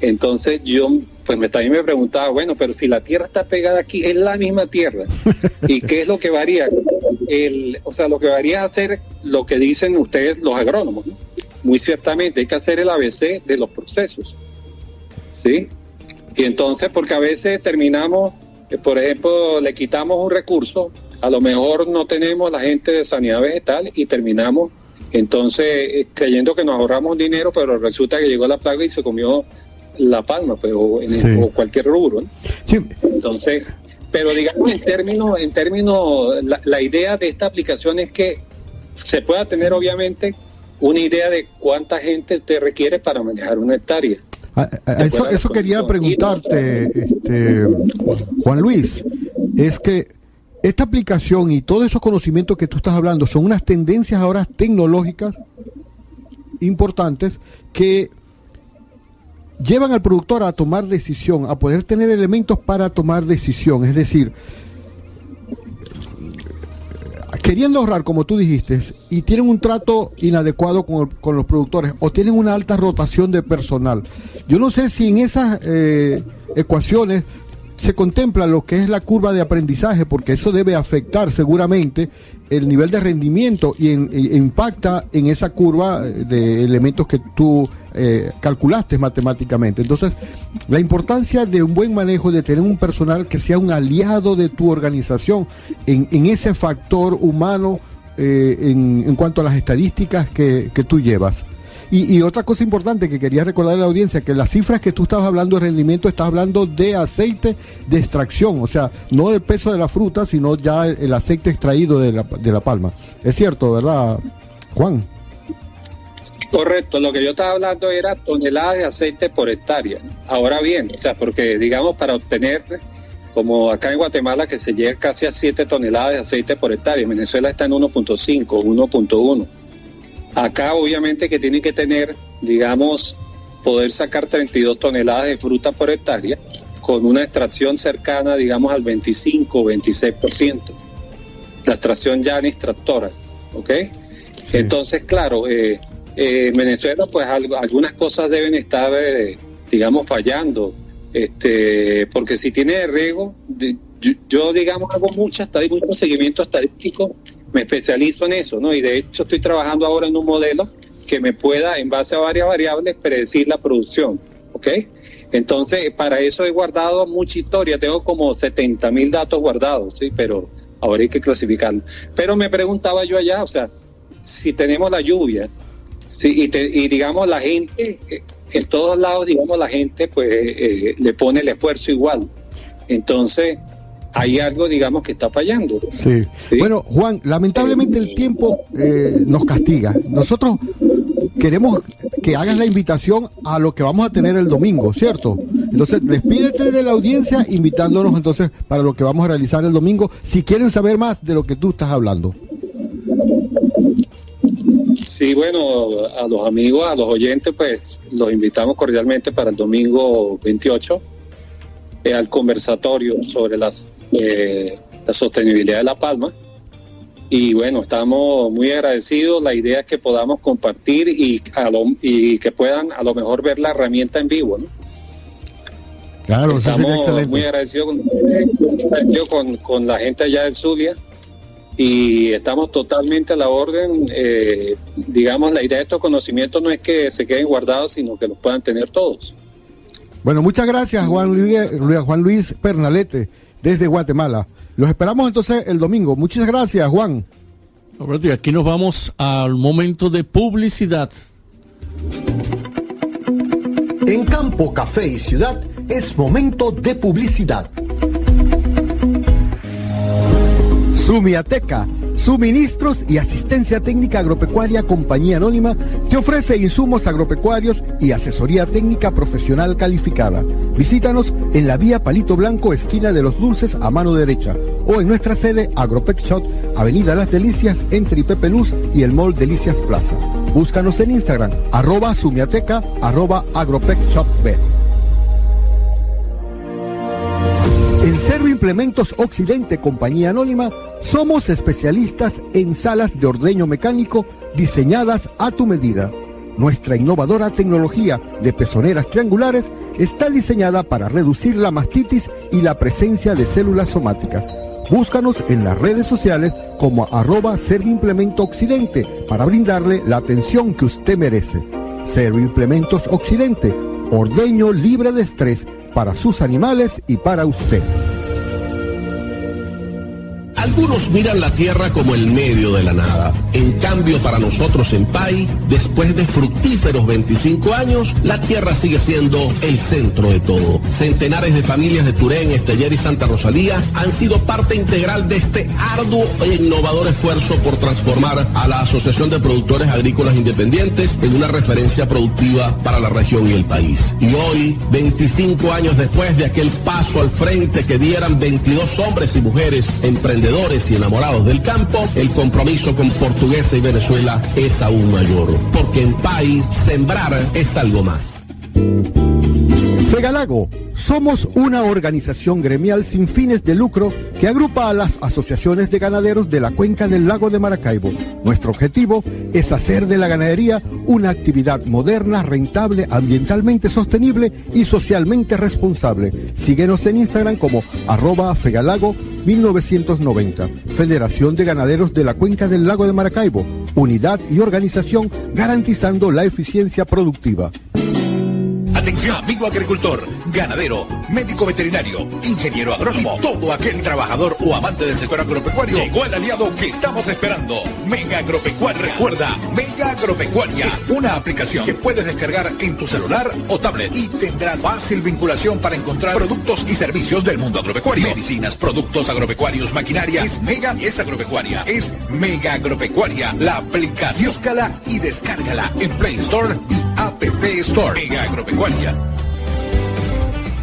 Entonces yo pues también me preguntaba, bueno, pero si la tierra está pegada aquí, es la misma tierra. ¿Y qué es lo que varía? Lo que varía es hacer lo que dicen ustedes los agrónomos, ¿no? Muy ciertamente, hay que hacer el ABC de los procesos, ¿sí? Y entonces, porque a veces terminamos, por ejemplo, le quitamos un recurso, a lo mejor no tenemos la gente de sanidad vegetal y terminamos, entonces, creyendo que nos ahorramos dinero, pero resulta que llegó la plaga y se comió la palma, pues, o, en sí, o cualquier rubro, ¿no? Sí. Entonces, pero digamos en términos, la idea de esta aplicación es que se pueda tener obviamente una idea de cuánta gente te requiere para manejar una hectárea. Eso quería preguntarte, Juan Luis, es que esta aplicación y todos esos conocimientos que tú estás hablando son unas tendencias ahora tecnológicas importantes que llevan al productor a tomar decisión, a poder tener elementos para tomar decisión, es decir, queriendo ahorrar, como tú dijiste, y tienen un trato inadecuado con los productores, o tienen una alta rotación de personal. Yo no sé si en esas ecuaciones se contempla lo que es la curva de aprendizaje, porque eso debe afectar seguramente el nivel de rendimiento y impacta en esa curva de elementos que tú calculaste matemáticamente. Entonces, la importancia de un buen manejo, de tener un personal que sea un aliado de tu organización en ese factor humano en cuanto a las estadísticas que tú llevas. Y otra cosa importante que quería recordar a la audiencia, que las cifras que tú estabas hablando de rendimiento, estás hablando de aceite de extracción, o sea, no del peso de la fruta, sino ya el aceite extraído de la palma. Es cierto, ¿verdad, Juan? Correcto, lo que yo estaba hablando era toneladas de aceite por hectárea. Ahora bien, o sea, porque digamos para obtener, como acá en Guatemala que se llega casi a 7 toneladas de aceite por hectárea, en Venezuela está en 1.5, 1.1. Acá obviamente que tienen que tener, digamos, poder sacar 32 toneladas de fruta por hectárea con una extracción cercana, digamos, al 25 o 26%. La extracción ya en extractora, ¿ok? Sí. Entonces, claro, en Venezuela, pues algunas cosas deben estar, digamos, fallando. Porque si tiene de riego, yo, digamos, hago mucho seguimiento estadístico. Me especializo en eso, ¿no? Y de hecho estoy trabajando ahora en un modelo que me pueda, en base a varias variables, predecir la producción, ¿ok? Entonces, para eso he guardado mucha historia, tengo como 70.000 datos guardados, ¿sí? Pero ahora hay que clasificarlo. Pero me preguntaba yo allá, o sea, si tenemos la lluvia, ¿sí? Y digamos la gente, en todos lados, digamos la gente, pues le pone el esfuerzo igual. Entonces, hay algo, digamos, que está fallando. Sí. ¿Sí? Bueno, Juan, lamentablemente el tiempo nos castiga. Nosotros queremos que hagas la invitación a lo que vamos a tener el domingo, ¿cierto? Entonces, despídete de la audiencia invitándonos entonces para lo que vamos a realizar el domingo, si quieren saber más de lo que tú estás hablando. Sí, bueno, a los amigos, a los oyentes, pues los invitamos cordialmente para el domingo 28 al conversatorio sobre la sostenibilidad de la palma, y bueno, estamos muy agradecidos. La idea es que podamos compartir y que puedan a lo mejor ver la herramienta en vivo, ¿no? Claro, estamos muy agradecidos con la gente allá del Zulia, y estamos totalmente a la orden. Digamos, la idea de estos conocimientos no es que se queden guardados, sino que los puedan tener todos. Bueno, muchas gracias, Juan Luis Pernalete, desde Guatemala. Los esperamos entonces el domingo. Muchas gracias, Juan. Roberto, y aquí nos vamos al momento de publicidad. En Campo Café y Ciudad es momento de publicidad. Sumiateca, suministros y asistencia técnica agropecuaria, compañía anónima, te ofrece insumos agropecuarios y asesoría técnica profesional calificada. Visítanos en la vía Palito Blanco, esquina de Los Dulces, a mano derecha, o en nuestra sede Agropec Shop, Avenida Las Delicias, entre Ipepe Luz y el Mall Delicias Plaza. Búscanos en Instagram, @sumiateca, @agropecshopb. En Servimplementos Occidente, compañía anónima, somos especialistas en salas de ordeño mecánico diseñadas a tu medida. Nuestra innovadora tecnología de pezoneras triangulares está diseñada para reducir la mastitis y la presencia de células somáticas. Búscanos en las redes sociales como @Servimplementos Occidente para brindarle la atención que usted merece. Servimplementos Occidente, ordeño libre de estrés, para sus animales y para usted. Algunos miran la tierra como el medio de la nada. En cambio, para nosotros en PAI, después de fructíferos 25 años, la tierra sigue siendo el centro de todo. Centenares de familias de Turén, Esteller y Santa Rosalía han sido parte integral de este arduo e innovador esfuerzo por transformar a la Asociación de Productores Agrícolas Independientes en una referencia productiva para la región y el país. Y hoy, 25 años después de aquel paso al frente que dieran 22 hombres y mujeres emprendedores y enamorados del campo, el compromiso con Portuguesa y Venezuela es aún mayor, porque en PAI sembrar es algo más. Fegalago, somos una organización gremial sin fines de lucro que agrupa a las asociaciones de ganaderos de la cuenca del lago de Maracaibo. Nuestro objetivo es hacer de la ganadería una actividad moderna, rentable, ambientalmente sostenible y socialmente responsable. Síguenos en Instagram como @Fegalago1990. Federación de Ganaderos de la Cuenca del Lago de Maracaibo. Unidad y organización garantizando la eficiencia productiva. Atención, amigo agricultor, ganadero, médico veterinario, ingeniero agrónomo, todo aquel trabajador o amante del sector agropecuario. Llegó el aliado que estamos esperando, Mega Agropecuaria. Recuerda, Mega Agropecuaria es una aplicación que puedes descargar en tu celular o tablet y tendrás fácil vinculación para encontrar productos y servicios del mundo agropecuario. Medicinas, productos agropecuarios, maquinaria. Es Mega y es agropecuaria. Es Mega Agropecuaria, la aplicación. Búscala y descárgala en Play Store y App Store. Mega Agropecuaria.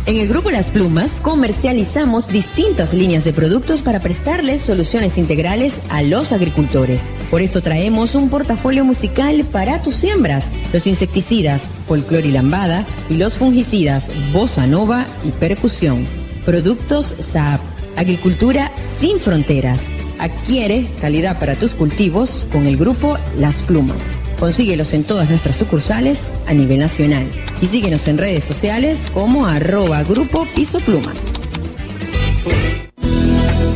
En el Grupo Las Plumas comercializamos distintas líneas de productos para prestarles soluciones integrales a los agricultores. Por esto traemos un portafolio musical para tus siembras, los insecticidas, folclor y lambada, y los fungicidas, bossa nova y percusión. Productos Saab, agricultura sin fronteras. Adquiere calidad para tus cultivos con el Grupo Las Plumas. Consíguelos en todas nuestras sucursales a nivel nacional. Y síguenos en redes sociales como @Grupo Piso Plumas.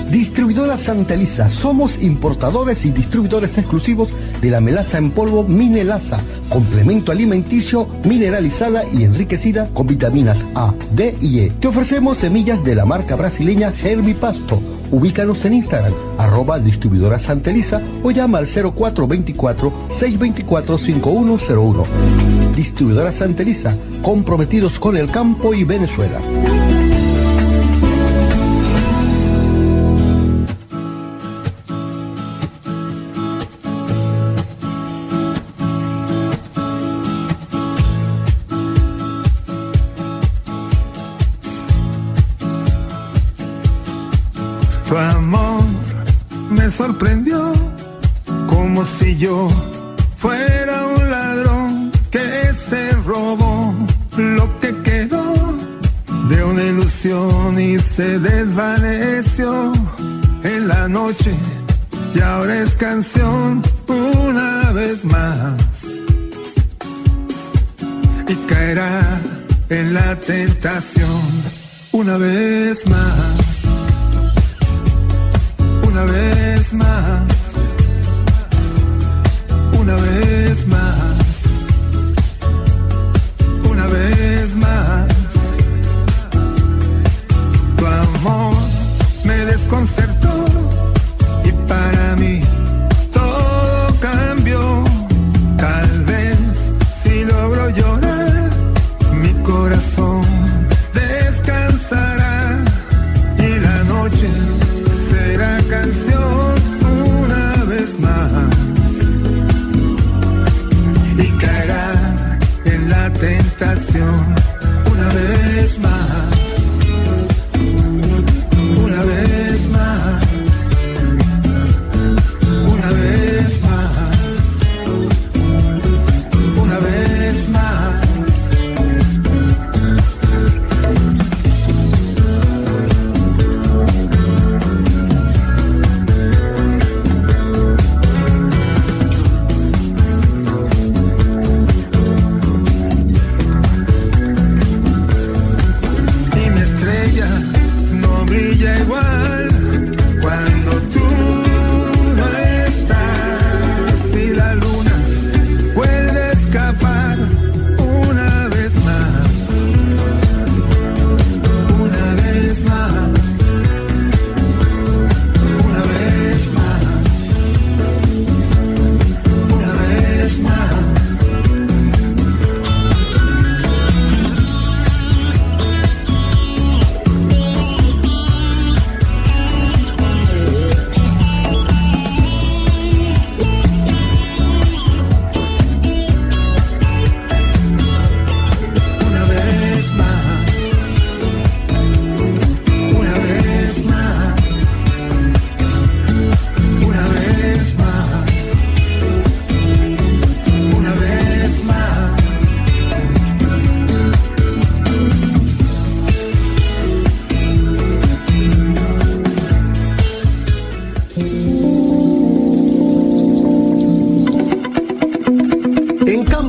Distribuidora Santa Elisa, somos importadores y distribuidores exclusivos de la melaza en polvo Minelaza, complemento alimenticio mineralizada y enriquecida con vitaminas A, D y E. Te ofrecemos semillas de la marca brasileña Germipasto. Ubícanos en Instagram, @Distribuidora Santa Elisa o llama al 0424-624-5101. Distribuidora Santa Elisa, comprometidos con el campo y Venezuela. Sorprendió como si yo fuera un ladrón que se robó lo que quedó de una ilusión y se desvaneció en la noche y ahora es canción una vez más y caerá en la tentación una vez más. Una vez más, una vez más, una vez más. Tu amor me desconcertó y para mí todo cambió. Tal vez si logro llorar, mi corazón descansará y la noche será canción una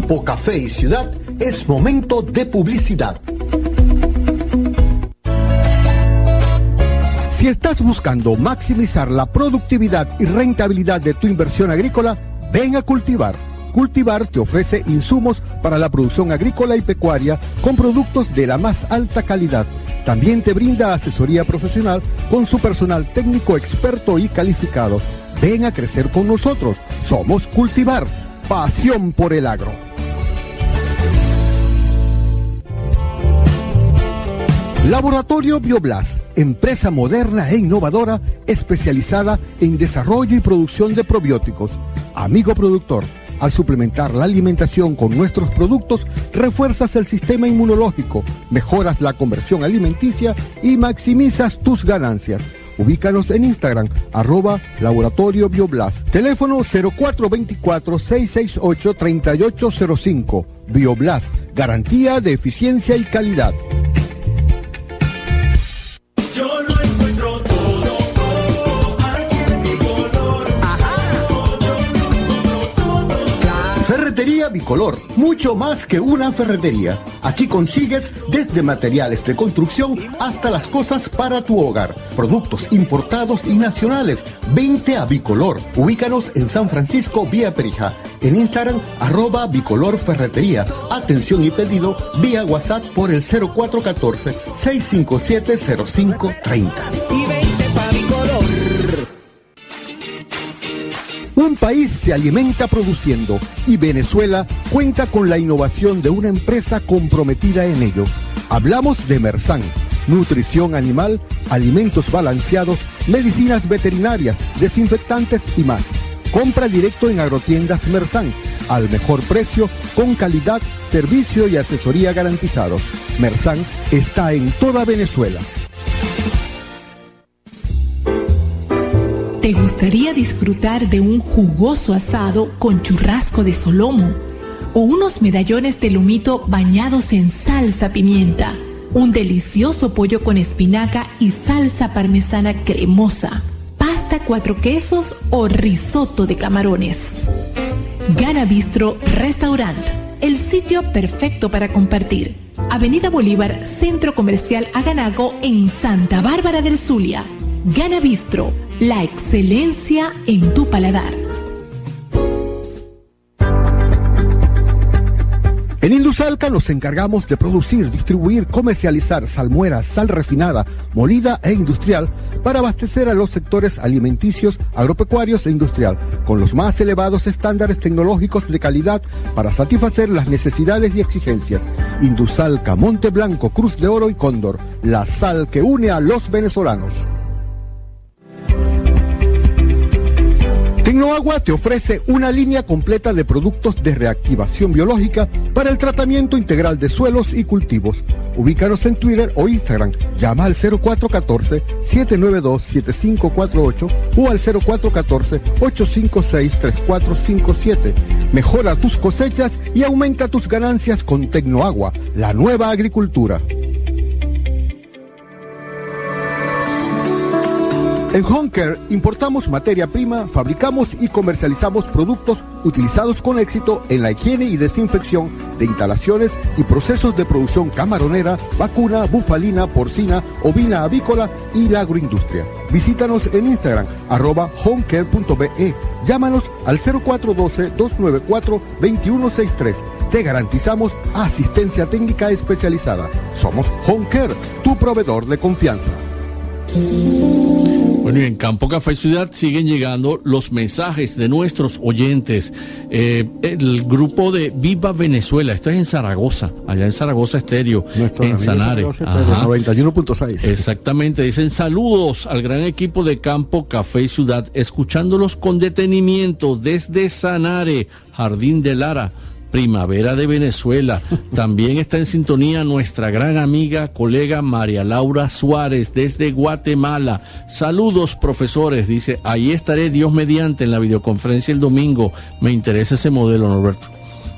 Campo Café y Ciudad, es momento de publicidad. Si estás buscando maximizar la productividad y rentabilidad de tu inversión agrícola, ven a Cultivar. Cultivar te ofrece insumos para la producción agrícola y pecuaria con productos de la más alta calidad. También te brinda asesoría profesional con su personal técnico experto y calificado. Ven a crecer con nosotros. Somos Cultivar. Pasión por el agro. Laboratorio Bioblast, empresa moderna e innovadora especializada en desarrollo y producción de probióticos. Amigo productor, al suplementar la alimentación con nuestros productos, refuerzas el sistema inmunológico, mejoras la conversión alimenticia y maximizas tus ganancias. Ubícanos en Instagram, @laboratorioBioblast. Teléfono 0424-668-3805. Bioblast, garantía de eficiencia y calidad. Ferretería Bicolor, mucho más que una ferretería. Aquí consigues desde materiales de construcción hasta las cosas para tu hogar. Productos importados y nacionales. Vente a Bicolor. Ubícanos en San Francisco, vía Perija. En Instagram, @bicolorferretería. Atención y pedido vía WhatsApp por el 0414-657-0530. Y vente pa' Bicolor. Un país se alimenta produciendo y Venezuela cuenta con la innovación de una empresa comprometida en ello. Hablamos de Mersán, nutrición animal, alimentos balanceados, medicinas veterinarias, desinfectantes y más. Compra directo en Agrotiendas Mersán, al mejor precio, con calidad, servicio y asesoría garantizados. Mersán está en toda Venezuela. ¿Te gustaría disfrutar de un jugoso asado con churrasco de solomo o unos medallones de lomito bañados en salsa pimienta, un delicioso pollo con espinaca y salsa parmesana cremosa, pasta 4 quesos o risotto de camarones? Ganabistro Restaurant, el sitio perfecto para compartir. Avenida Bolívar, Centro Comercial Aganaco, en Santa Bárbara del Zulia. Ganabistro, la excelencia en tu paladar. En Indusalca nos encargamos de producir, distribuir, comercializar salmuera, sal refinada, molida e industrial para abastecer a los sectores alimenticios, agropecuarios e industrial con los más elevados estándares tecnológicos de calidad para satisfacer las necesidades y exigencias. Indusalca, Monte Blanco, Cruz de Oro y Cóndor, la sal que une a los venezolanos. Tecnoagua te ofrece una línea completa de productos de reactivación biológica para el tratamiento integral de suelos y cultivos. Ubícanos en Twitter o Instagram, llama al 0414-792-7548 o al 0414-856-3457. Mejora tus cosechas y aumenta tus ganancias con Tecnoagua, la nueva agricultura. En Honker importamos materia prima, fabricamos y comercializamos productos utilizados con éxito en la higiene y desinfección de instalaciones y procesos de producción camaronera, vacuna, bufalina, porcina, ovina, avícola y la agroindustria. Visítanos en Instagram, @honker.be. Llámanos al 0412-294-2163. Te garantizamos asistencia técnica especializada. Somos Honker, tu proveedor de confianza. Bueno, y en Campo Café Ciudad siguen llegando los mensajes de nuestros oyentes. El grupo de Viva Venezuela, esto es en Zaragoza, allá en Zaragoza Estéreo, en Sanare. 91.6. Exactamente, dicen saludos al gran equipo de Campo Café Ciudad, escuchándolos con detenimiento desde Sanare, Jardín de Lara. Primavera de Venezuela. También está en sintonía nuestra gran amiga, colega María Laura Suárez desde Guatemala. Saludos, profesores, dice, ahí estaré Dios mediante en la videoconferencia el domingo. Me interesa ese modelo, Norberto.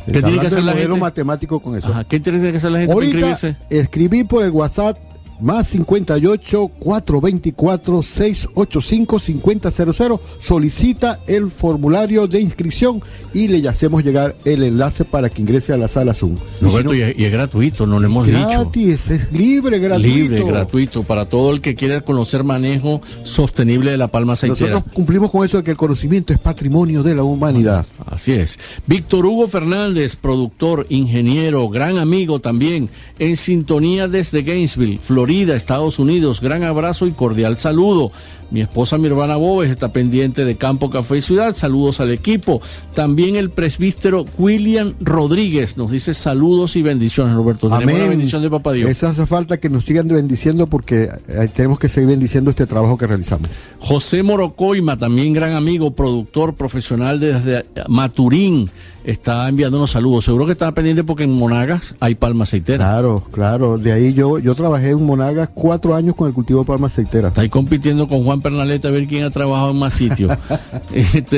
¿Qué tiene que hacer la gente? Matemático con eso. Ajá, ¿qué tiene que hacer la gente para inscribirse? Escribí por el WhatsApp más 58 424 685 5000. Solicita el formulario de inscripción y le hacemos llegar el enlace para que ingrese a la sala Zoom. Norberto, y, si no, y es gratuito, no le hemos dicho. Gratis, es libre, gratuito. Libre, gratuito, para todo el que quiera conocer manejo sostenible de la palma aceitera. Nosotros cumplimos con eso de que el conocimiento es patrimonio de la humanidad. Así es. Víctor Hugo Fernández, productor, ingeniero, gran amigo también, en sintonía desde Gainesville, Florida, Estados Unidos. Gran abrazo y cordial saludo. Mi esposa Mirvana Boves está pendiente de Campo Café y Ciudad. Saludos al equipo. También el presbítero William Rodríguez nos dice saludos y bendiciones, Roberto. Tenemos la bendición de Papá Dios. Eso hace falta, que nos sigan bendiciendo, porque tenemos que seguir bendiciendo este trabajo que realizamos. José Morocoima, también gran amigo, productor, profesional desde Maturín, está enviándonos saludos. Seguro que está pendiente porque en Monagas hay palma aceitera. Claro, claro. De ahí yo trabajé en Monagas 4 años con el cultivo de palma aceitera. Está ahí compitiendo con Juan Pernaleta a ver quién ha trabajado en más sitios.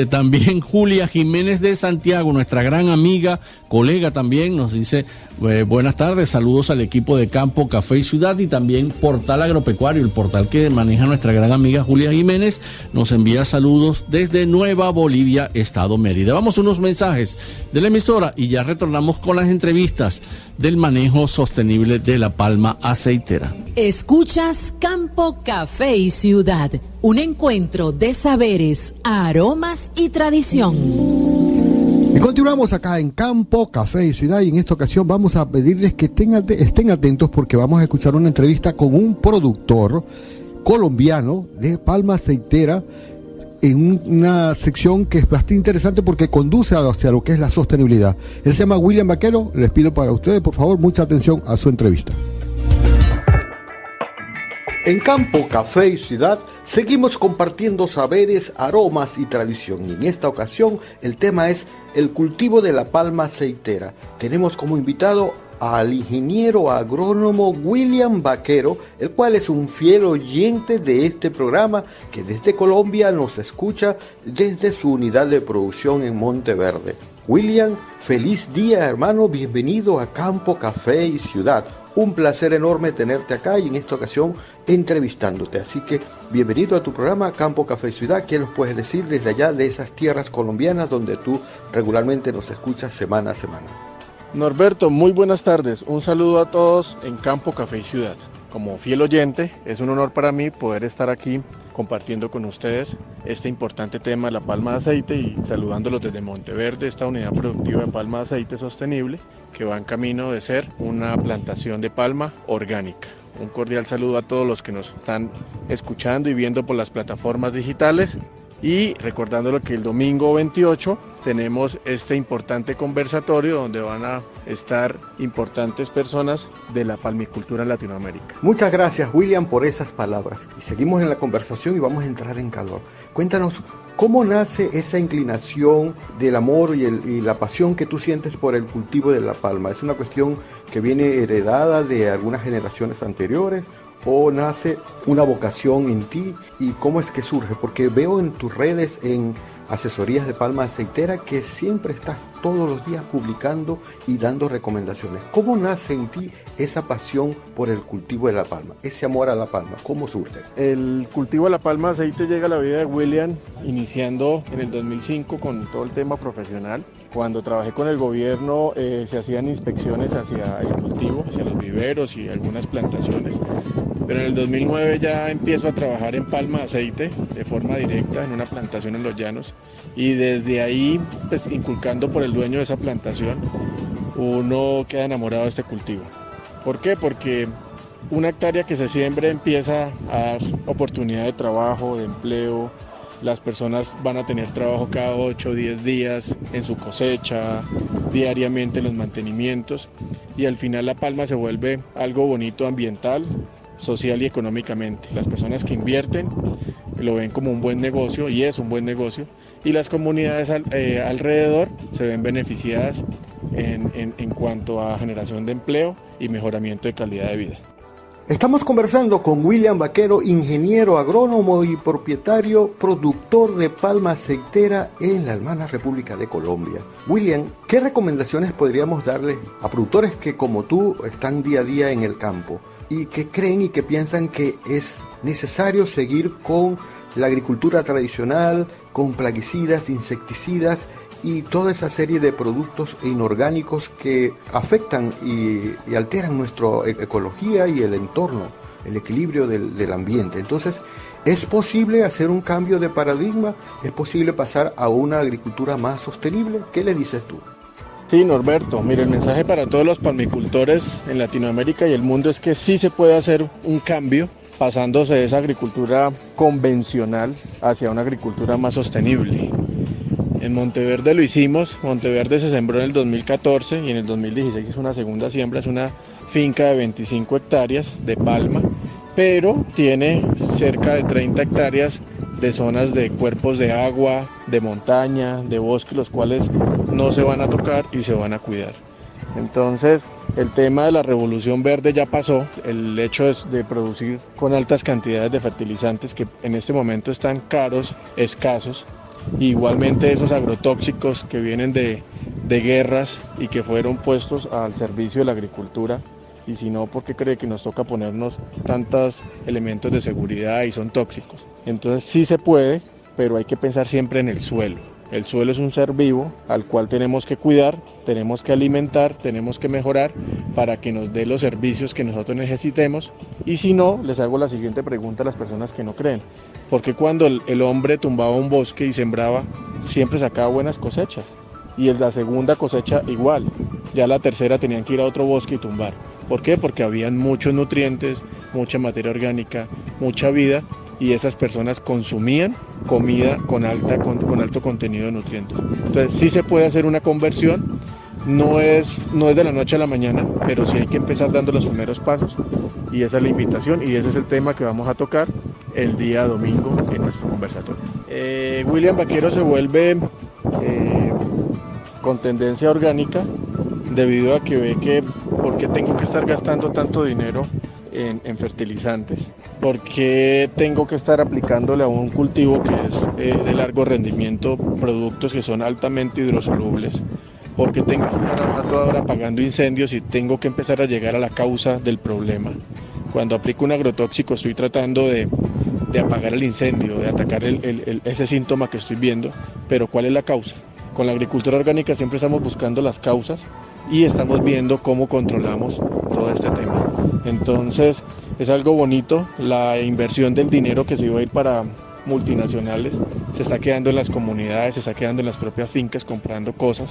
También Julia Jiménez de Santiago, nuestra gran amiga, colega también, nos dice buenas tardes, saludos al equipo de Campo Café y Ciudad, y también Portal Agropecuario, el portal que maneja nuestra gran amiga Julia Jiménez, nos envía saludos desde Nueva Bolivia, Estado Mérida. Vamos a unos mensajes de la emisora y ya retornamos con las entrevistas del manejo sostenible de la palma aceitera. Escuchas Campo Café y Ciudad, un encuentro de saberes, aromas y tradición. Y continuamos acá en Campo Café y Ciudad, y en esta ocasión vamos a pedirles que estén atentos, porque vamos a escuchar una entrevista con un productor colombiano de palma aceitera, en una sección que es bastante interesante porque conduce hacia lo que es la sostenibilidad. Él se llama William Baquero. Les pido para ustedes, por favor, mucha atención a su entrevista. En Campo Café y Ciudad seguimos compartiendo saberes, aromas y tradición. Y en esta ocasión el tema es el cultivo de la palma aceitera. Tenemos como invitado al ingeniero agrónomo William Baquero, el cual es un fiel oyente de este programa, que desde Colombia nos escucha desde su unidad de producción en Monteverde. William, feliz día, hermano, bienvenido a Campo Café y Ciudad. Un placer enorme tenerte acá y en esta ocasión entrevistándote. Así que bienvenido a tu programa Campo Café y Ciudad. ¿Qué nos puedes decir desde allá de esas tierras colombianas donde tú regularmente nos escuchas semana a semana? Norberto, muy buenas tardes. Un saludo a todos en Campo Café y Ciudad. Como fiel oyente, es un honor para mí poder estar aquí compartiendo con ustedes este importante tema de la palma de aceite y saludándolos desde Monteverde, esta unidad productiva de palma de aceite sostenible que va en camino de ser una plantación de palma orgánica. Un cordial saludo a todos los que nos están escuchando y viendo por las plataformas digitales. Y recordándolo que el domingo 28 tenemos este importante conversatorio donde van a estar importantes personas de la palmicultura en Latinoamérica. Muchas gracias, William, por esas palabras. Y seguimos en la conversación y vamos a entrar en calor. Cuéntanos, ¿cómo nace esa inclinación del amor y la pasión que tú sientes por el cultivo de la palma? ¿Es una cuestión que viene heredada de algunas generaciones anteriores? ¿O nace una vocación en ti? ¿Y cómo es que surge? Porque veo en tus redes, en asesorías de palma aceitera, que siempre estás todos los días publicando y dando recomendaciones. ¿Cómo nace en ti esa pasión por el cultivo de la palma? Ese amor a la palma, ¿cómo surge? El cultivo de la palma aceite llega a la vida de William iniciando en el 2005 con todo el tema profesional. Cuando trabajé con el gobierno se hacían inspecciones hacia el cultivo, hacia los viveros y algunas plantaciones, pero en el 2009 ya empiezo a trabajar en palma aceite de forma directa en una plantación en Los Llanos, y desde ahí, pues, inculcando por el dueño de esa plantación, uno queda enamorado de este cultivo. ¿Por qué? Porque una hectárea que se siembre empieza a dar oportunidad de trabajo, de empleo. Las personas van a tener trabajo cada 8 o 10 días en su cosecha, diariamente en los mantenimientos, y al final la palma se vuelve algo bonito ambiental, social y económicamente. Las personas que invierten lo ven como un buen negocio, y es un buen negocio, y las comunidades alrededor se ven beneficiadas en cuanto a generación de empleo y mejoramiento de calidad de vida. Estamos conversando con William Baquero, ingeniero agrónomo y propietario, productor de palma aceitera en la hermana República de Colombia. William, ¿qué recomendaciones podríamos darle a productores que, como tú, están día a día en el campo? y que creen y que piensan que es necesario seguir con la agricultura tradicional, con plaguicidas, insecticidas y toda esa serie de productos inorgánicos que afectan y alteran nuestra ecología y el entorno, el equilibrio del ambiente. Entonces, es posible hacer un cambio de paradigma, es posible pasar a una agricultura más sostenible. ¿Qué le dices tú? Sí, Norberto, mire, el mensaje para todos los palmicultores en Latinoamérica y el mundo es que sí se puede hacer un cambio, pasándose de esa agricultura convencional hacia una agricultura más sostenible. En Monteverde lo hicimos, Monteverde se sembró en el 2014 y en el 2016 es una segunda siembra, es una finca de 25 hectáreas de palma, pero tiene cerca de 30 hectáreas de zonas de cuerpos de agua, de montaña, de bosque, los cuales no se van a tocar y se van a cuidar. Entonces, el tema de la revolución verde ya pasó, el hecho es de producir con altas cantidades de fertilizantes que en este momento están caros, escasos, y igualmente esos agrotóxicos que vienen de guerras y que fueron puestos al servicio de la agricultura, y si no, ¿por qué cree que nos toca ponernos tantos elementos de seguridad y son tóxicos? Entonces sí se puede, pero hay que pensar siempre en el suelo. El suelo es un ser vivo al cual tenemos que cuidar, tenemos que alimentar, tenemos que mejorar para que nos dé los servicios que nosotros necesitemos. Y si no, les hago la siguiente pregunta a las personas que no creen. Porque cuando el hombre tumbaba un bosque y sembraba, siempre sacaba buenas cosechas. Y en la segunda cosecha igual. Ya la tercera tenían que ir a otro bosque y tumbar. ¿Por qué? Porque habían muchos nutrientes, mucha materia orgánica, mucha vida. Y esas personas consumían comida con alto contenido de nutrientes. Entonces sí se puede hacer una conversión, no es de la noche a la mañana, pero sí hay que empezar dando los primeros pasos, y esa es la invitación y ese es el tema que vamos a tocar el día domingo en nuestro conversatorio. William Baquero se vuelve con tendencia orgánica debido a que ve que ¿por qué tengo que estar gastando tanto dinero en fertilizantes? ¿Por qué tengo que estar aplicándole a un cultivo que es de largo rendimiento productos que son altamente hidrosolubles? ¿Por qué tengo que estar a toda hora apagando incendios y tengo que empezar a llegar a la causa del problema? Cuando aplico un agrotóxico estoy tratando de apagar el incendio, de atacar ese síntoma que estoy viendo, pero ¿cuál es la causa? Con la agricultura orgánica siempre estamos buscando las causas y estamos viendo cómo controlamos todo este tema. Entonces es algo bonito, la inversión del dinero que se iba a ir para multinacionales se está quedando en las comunidades, se está quedando en las propias fincas comprando cosas,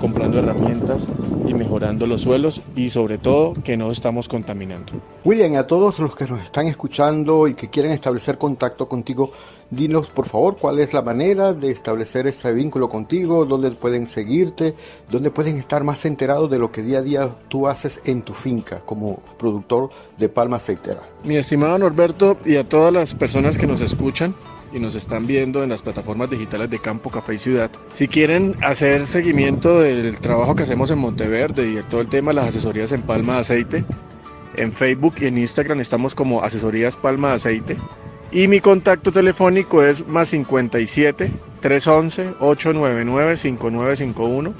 comprando herramientas y mejorando los suelos y sobre todo que no estamos contaminando. William, a todos los que nos están escuchando y que quieren establecer contacto contigo, dinos por favor cuál es la manera de establecer ese vínculo contigo, dónde pueden seguirte, dónde pueden estar más enterados de lo que día a día tú haces en tu finca como productor de palma aceitera. Mi estimado Norberto, y a todas las personas que nos escuchan y nos están viendo en las plataformas digitales de Campo Café y Ciudad, si quieren hacer seguimiento del trabajo que hacemos en Monteverde y de todo el tema de las asesorías en palma de aceite, en Facebook y en Instagram estamos como Asesorías Palma de Aceite. Y mi contacto telefónico es más 57 311 899 5951.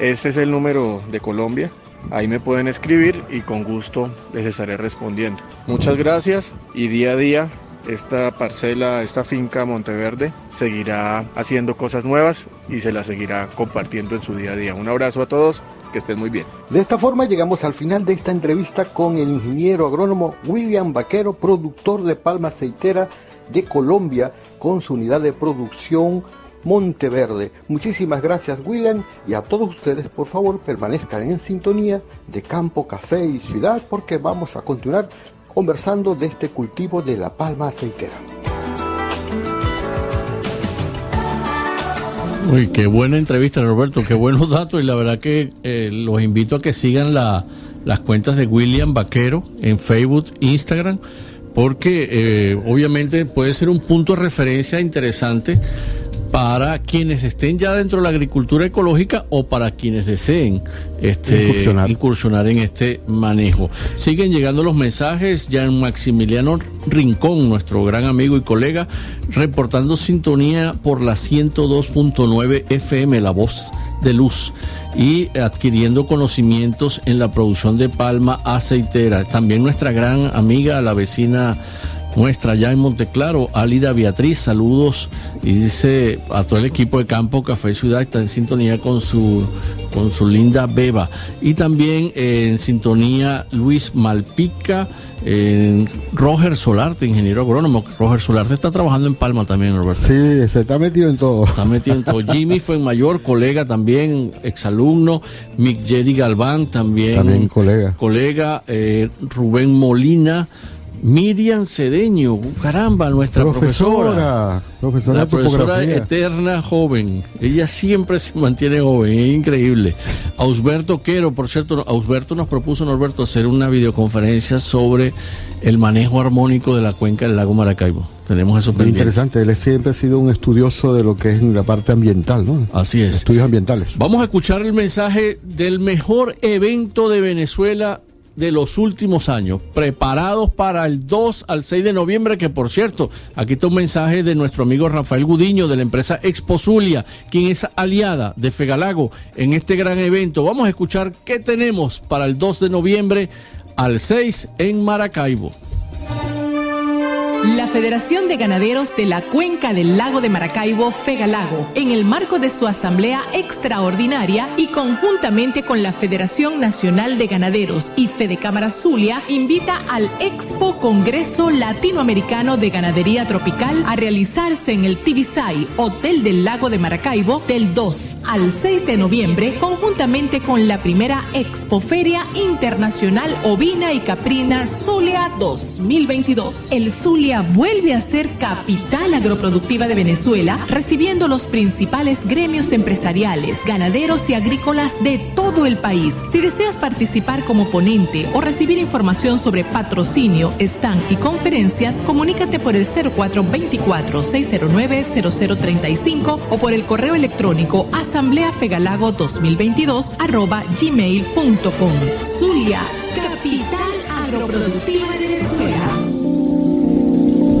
Este es el número de Colombia. Ahí me pueden escribir y con gusto les estaré respondiendo. Muchas gracias y día a día esta parcela, esta finca Monteverde seguirá haciendo cosas nuevas y se las seguirá compartiendo en su día a día. Un abrazo a todos, que estén muy bien. De esta forma llegamos al final de esta entrevista con el ingeniero agrónomo William Baquero, productor de palma aceitera de Colombia, con su unidad de producción Monteverde. Muchísimas gracias, William, y a todos ustedes, por favor, permanezcan en sintonía de Campo Café y Ciudad, porque vamos a continuar conversando de este cultivo de la palma aceitera. Uy, qué buena entrevista, Roberto, qué buenos datos, y la verdad que los invito a que sigan las cuentas de William Baquero en Facebook, Instagram, porque obviamente puede ser un punto de referencia interesante para quienes estén ya dentro de la agricultura ecológica o para quienes deseen incursionar en este manejo. Siguen llegando los mensajes. Ya en Maximiliano Rincón, nuestro gran amigo y colega, reportando sintonía por la 102.9 FM, La Voz de Luz, y adquiriendo conocimientos en la producción de palma aceitera. También nuestra gran amiga, la vecina nuestra allá en Monteclaro, Álida Beatriz, saludos, y dice a todo el equipo de Campo Café y Ciudad, está en sintonía con su linda beba. Y también en sintonía Luis Malpica, Roger Solarte, ingeniero agrónomo. Roger Solarte está trabajando en Palma también, Roberto. Sí, se está metido en todo. Está metido en todo. Jimmy Fuenmayor, colega también, exalumno. Mick Jerry Galván, también colega. Rubén Molina. Miriam Cedeño, caramba, nuestra profesora la de profesora eterna joven, ella siempre se mantiene joven, es increíble. Ausberto Quero, por cierto, Ausberto nos propuso, Norberto, hacer una videoconferencia sobre el manejo armónico de la cuenca del lago Maracaibo. Tenemos eso pendiente. Interesante, él siempre ha sido un estudioso de lo que es la parte ambiental, ¿no? Así es. Estudios ambientales. Vamos a escuchar el mensaje del mejor evento de Venezuela de los últimos años, preparados para el 2 al 6 de noviembre, que por cierto, aquí está un mensaje de nuestro amigo Rafael Gudiño, de la empresa Expo Zulia, quien es aliada de Fegalago en este gran evento. Vamos a escuchar qué tenemos para el 2 de noviembre al 6 en Maracaibo. La Federación de Ganaderos de la Cuenca del Lago de Maracaibo, Fegalago, en el marco de su Asamblea Extraordinaria y conjuntamente con la Federación Nacional de Ganaderos y Fedecámara Zulia, invita al Expo Congreso Latinoamericano de Ganadería Tropical a realizarse en el Tibisay, Hotel del Lago de Maracaibo, del 2 al 6 de noviembre, conjuntamente con la primera Expoferia Internacional Ovina y Caprina Zulia 2022. El Zulia vuelve a ser capital agroproductiva de Venezuela, recibiendo los principales gremios empresariales, ganaderos y agrícolas de todo el país. Si deseas participar como ponente o recibir información sobre patrocinio, stand y conferencias, comunícate por el 0424-609-0035 o por el correo electrónico asambleafegalago2022@gmail.com. Zulia, capital agroproductiva de Venezuela.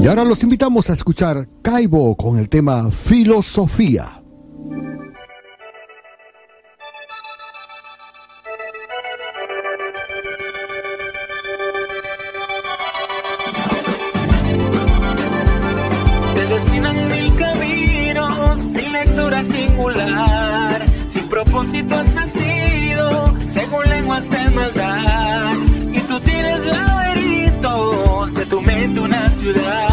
Y ahora los invitamos a escuchar Caibo con el tema Filosofía. Te destinan mil caminos, sin lectura singular, sin propósito has nacido, según lenguas de maldad, y tú tienes laberintos de tu mente una ciudad.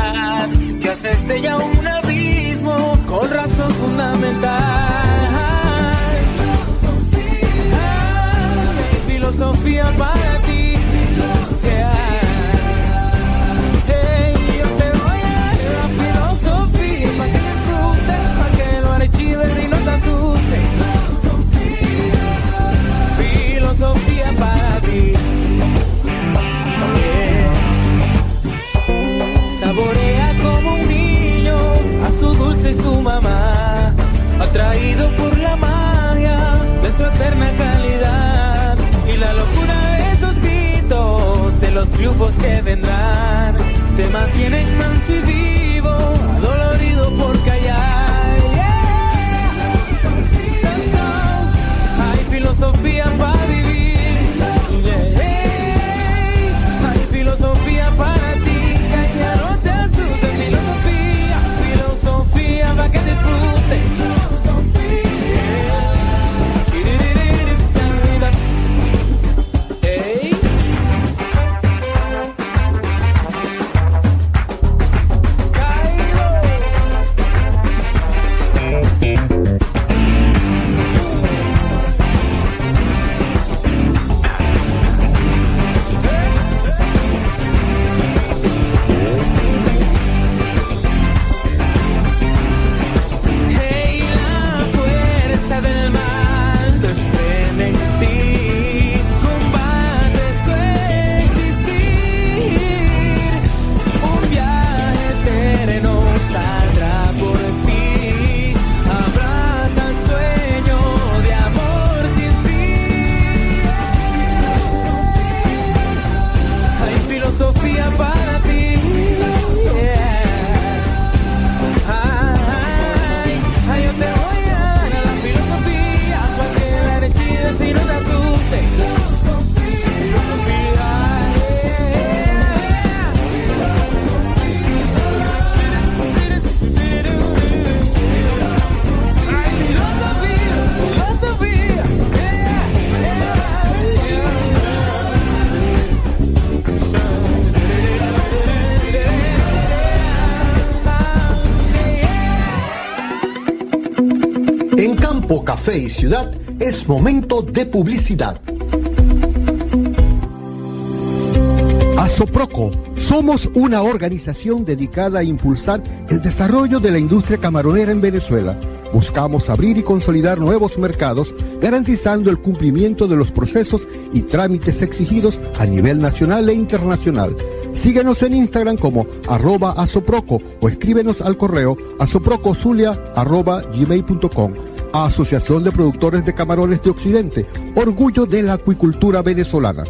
Es de ya un abismo con razón fundamental. Filosofía, hay filosofía para ti. Filosofía, hey, yo te voy a dar la filosofía para que disfrutes, para que lo archives y no te asustes. Filosofía, filosofía para ti. Yeah. Saborea como un niño a su dulce y su mamá, atraído por la magia de su eterna calidad y la locura de esos gritos, de los triunfos que vendrán, te mantienen manso y vivo, adolorido por callar. Yeah. Hay filosofía para vivir, yeah. Hay filosofía para ti. Filosofía para que disfrutes. Filosofía. Hey. Caigo. En Campo Café y Ciudad es momento de publicidad. Asoproco, somos una organización dedicada a impulsar el desarrollo de la industria camaronera en Venezuela. Buscamos abrir y consolidar nuevos mercados, garantizando el cumplimiento de los procesos y trámites exigidos a nivel nacional e internacional. Síguenos en Instagram como @asoproco o escríbenos al correo asoprocozulia@gmail.com. Asociación de Productores de Camarones de Occidente, orgullo de la acuicultura venezolana.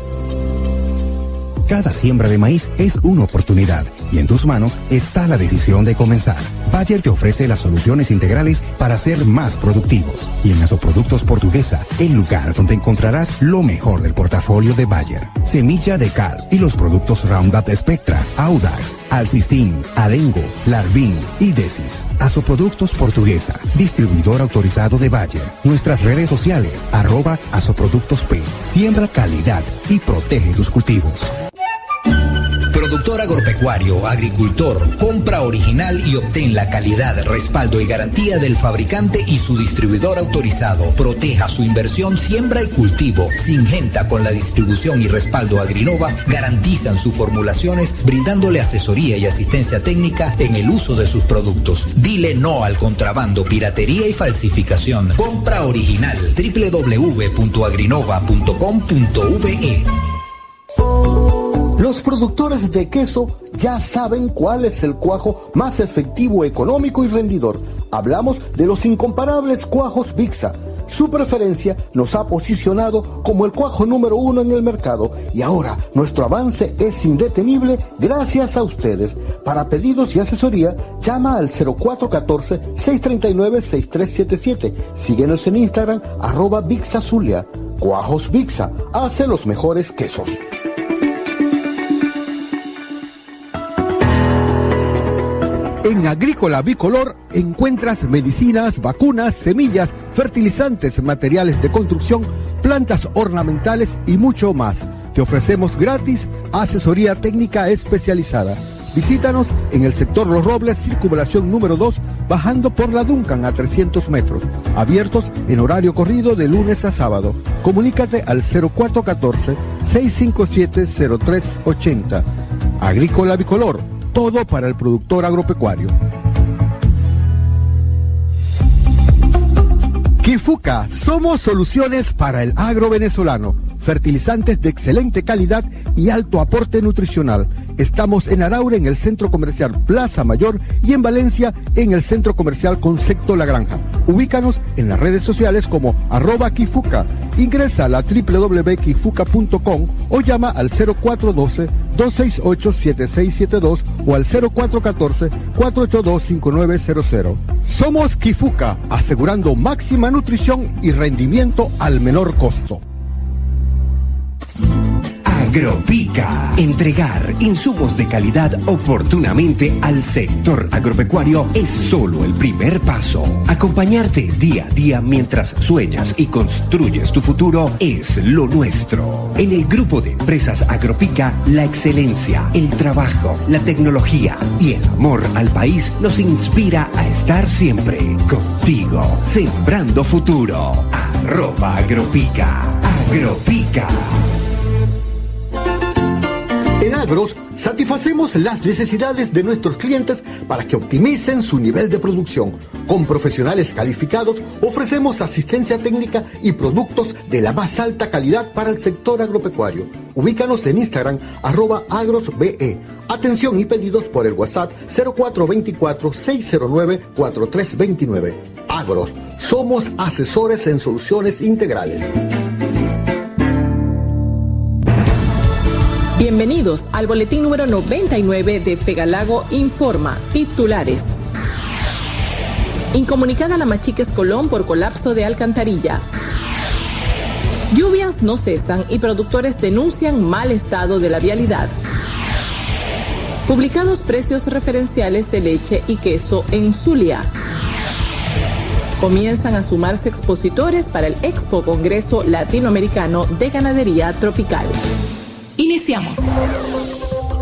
Cada siembra de maíz es una oportunidad y en tus manos está la decisión de comenzar. Bayer te ofrece las soluciones integrales para ser más productivos. Y en Azoproductos Portuguesa, el lugar donde encontrarás lo mejor del portafolio de Bayer. Semilla de cal y los productos Roundup Spectra, Audax, Alcistin, Adengo, Larvin y Desis. Azoproductos Portuguesa, distribuidor autorizado de Bayer. Nuestras redes sociales, @azoproductosp. Siembra calidad y protege tus cultivos. Productor agropecuario, agricultor, compra original y obtén la calidad, respaldo y garantía del fabricante y su distribuidor autorizado. Proteja su inversión, siembra y cultivo. Singenta, con la distribución y respaldo Agrinova, garantizan sus formulaciones, brindándole asesoría y asistencia técnica en el uso de sus productos. Dile no al contrabando, piratería y falsificación. Compra original, www.agrinova.com.ve. Los productores de queso ya saben cuál es el cuajo más efectivo, económico y rendidor. Hablamos de los incomparables cuajos Vixa. Su preferencia nos ha posicionado como el cuajo número 1 en el mercado y ahora nuestro avance es indetenible gracias a ustedes. Para pedidos y asesoría, llama al 0414-639-6377. Síguenos en Instagram, @VixaZulia. Cuajos Vixa, hace los mejores quesos. En Agrícola Bicolor encuentras medicinas, vacunas, semillas, fertilizantes, materiales de construcción, plantas ornamentales y mucho más. Te ofrecemos gratis asesoría técnica especializada. Visítanos en el sector Los Robles, circunvalación número 2, bajando por la Duncan a 300 metros. Abiertos en horario corrido de lunes a sábado. Comunícate al 0414-657-0380. Agrícola Bicolor. Todo para el productor agropecuario. Kifuca, somos soluciones para el agro venezolano. Fertilizantes de excelente calidad y alto aporte nutricional. Estamos en Araure en el Centro Comercial Plaza Mayor y en Valencia en el Centro Comercial Concepto La Granja. Ubícanos en las redes sociales como @Kifuca. Ingresa a la www.kifuca.com o llama al 0412-268-7672 o al 0414-482-5900. Somos Kifuca, asegurando máxima nutrición y rendimiento al menor costo. Agropica. Entregar insumos de calidad oportunamente al sector agropecuario es solo el primer paso. Acompañarte día a día mientras sueñas y construyes tu futuro es lo nuestro. En el grupo de empresas Agropica, la excelencia, el trabajo, la tecnología y el amor al país nos inspira a estar siempre contigo, sembrando futuro. @Agropica. Agropica. En Agros satisfacemos las necesidades de nuestros clientes para que optimicen su nivel de producción. Con profesionales calificados ofrecemos asistencia técnica y productos de la más alta calidad para el sector agropecuario. Ubícanos en Instagram, @agrosbe. Atención y pedidos por el WhatsApp 0424-609-4329. Agros, somos asesores en soluciones integrales. Bienvenidos al boletín número 99 de Fegalago Informa. Titulares. Incomunicada la Machiques Colón por colapso de alcantarilla. Lluvias no cesan y productores denuncian mal estado de la vialidad. Publicados precios referenciales de leche y queso en Zulia. Comienzan a sumarse expositores para el Expo Congreso Latinoamericano de Ganadería Tropical. Iniciamos.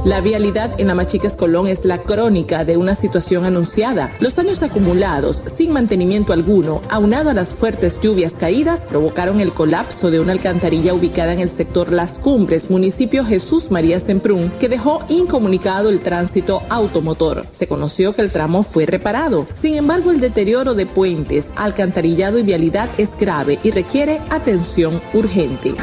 La vialidad en Amachiques Colón es la crónica de una situación anunciada. Los años acumulados, sin mantenimiento alguno, aunado a las fuertes lluvias caídas, provocaron el colapso de una alcantarilla ubicada en el sector Las Cumbres, municipio Jesús María Semprún, que dejó incomunicado el tránsito automotor. Se conoció que el tramo fue reparado. Sin embargo, el deterioro de puentes, alcantarillado y vialidad es grave y requiere atención urgente.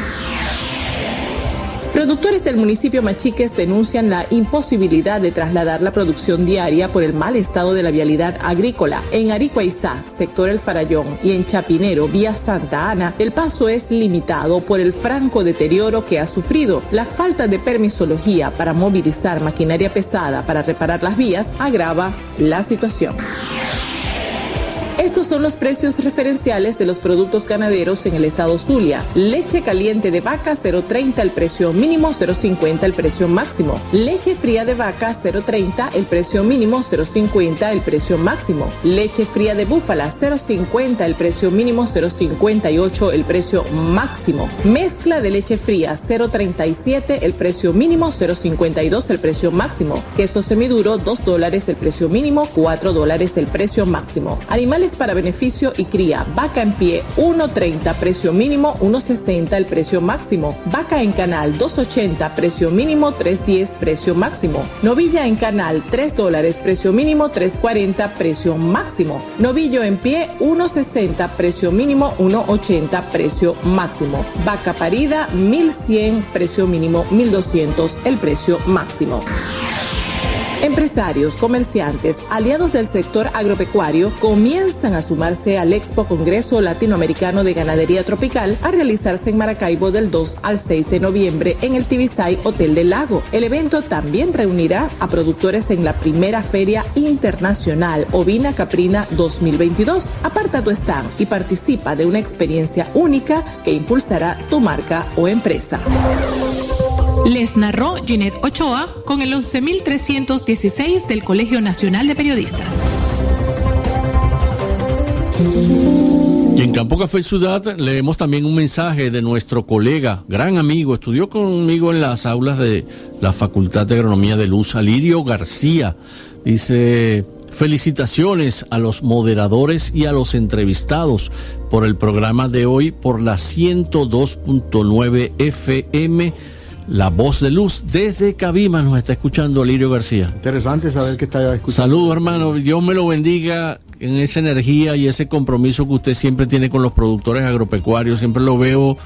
Productores del municipio Machiques denuncian la imposibilidad de trasladar la producción diaria por el mal estado de la vialidad agrícola. En Aricuaizá, sector El Farallón, y en Chapinero, vía Santa Ana, el paso es limitado por el franco deterioro que ha sufrido. La falta de permisología para movilizar maquinaria pesada para reparar las vías agrava la situación. Estos son los precios referenciales de los productos ganaderos en el estado Zulia. Leche caliente de vaca 0.30 el precio mínimo, 0.50 el precio máximo. Leche fría de vaca 0.30 el precio mínimo, 0.50 el precio máximo. Leche fría de búfala 0.50 el precio mínimo, 0.58 el precio máximo. Mezcla de leche fría 0.37 el precio mínimo, 0.52 el precio máximo. Queso semiduro $2 el precio mínimo, $4 el precio máximo. Animales para beneficio y cría, vaca en pie 1.30 precio mínimo, 1.60 el precio máximo, vaca en canal 2.80 precio mínimo, 3.10 precio máximo, novilla en canal $3 precio mínimo, 3.40 precio máximo, novillo en pie 1.60 precio mínimo, 1.80 precio máximo, vaca parida 1.100 precio mínimo, 1.200 el precio máximo. Empresarios, comerciantes, aliados del sector agropecuario comienzan a sumarse al Expo Congreso Latinoamericano de Ganadería Tropical a realizarse en Maracaibo del 2 al 6 de noviembre en el Tibisay Hotel del Lago. El evento también reunirá a productores en la primera Feria Internacional Ovina Caprina 2022. Aparta tu stand y participa de una experiencia única que impulsará tu marca o empresa. Les narró Ginette Ochoa con el 11.316 del Colegio Nacional de Periodistas. Y en Campo Café Ciudad leemos también un mensaje de nuestro colega, gran amigo, estudió conmigo en las aulas de la Facultad de Agronomía de Luz, Alirio García. Dice: felicitaciones a los moderadores y a los entrevistados por el programa de hoy por la 102.9 FM. La Voz de Luz, desde Cabima nos está escuchando Lirio García. Interesante saber que está escuchando. Saludos, hermano, Dios me lo bendiga en esa energía y ese compromiso que usted siempre tiene con los productores agropecuarios. Siempre lo veo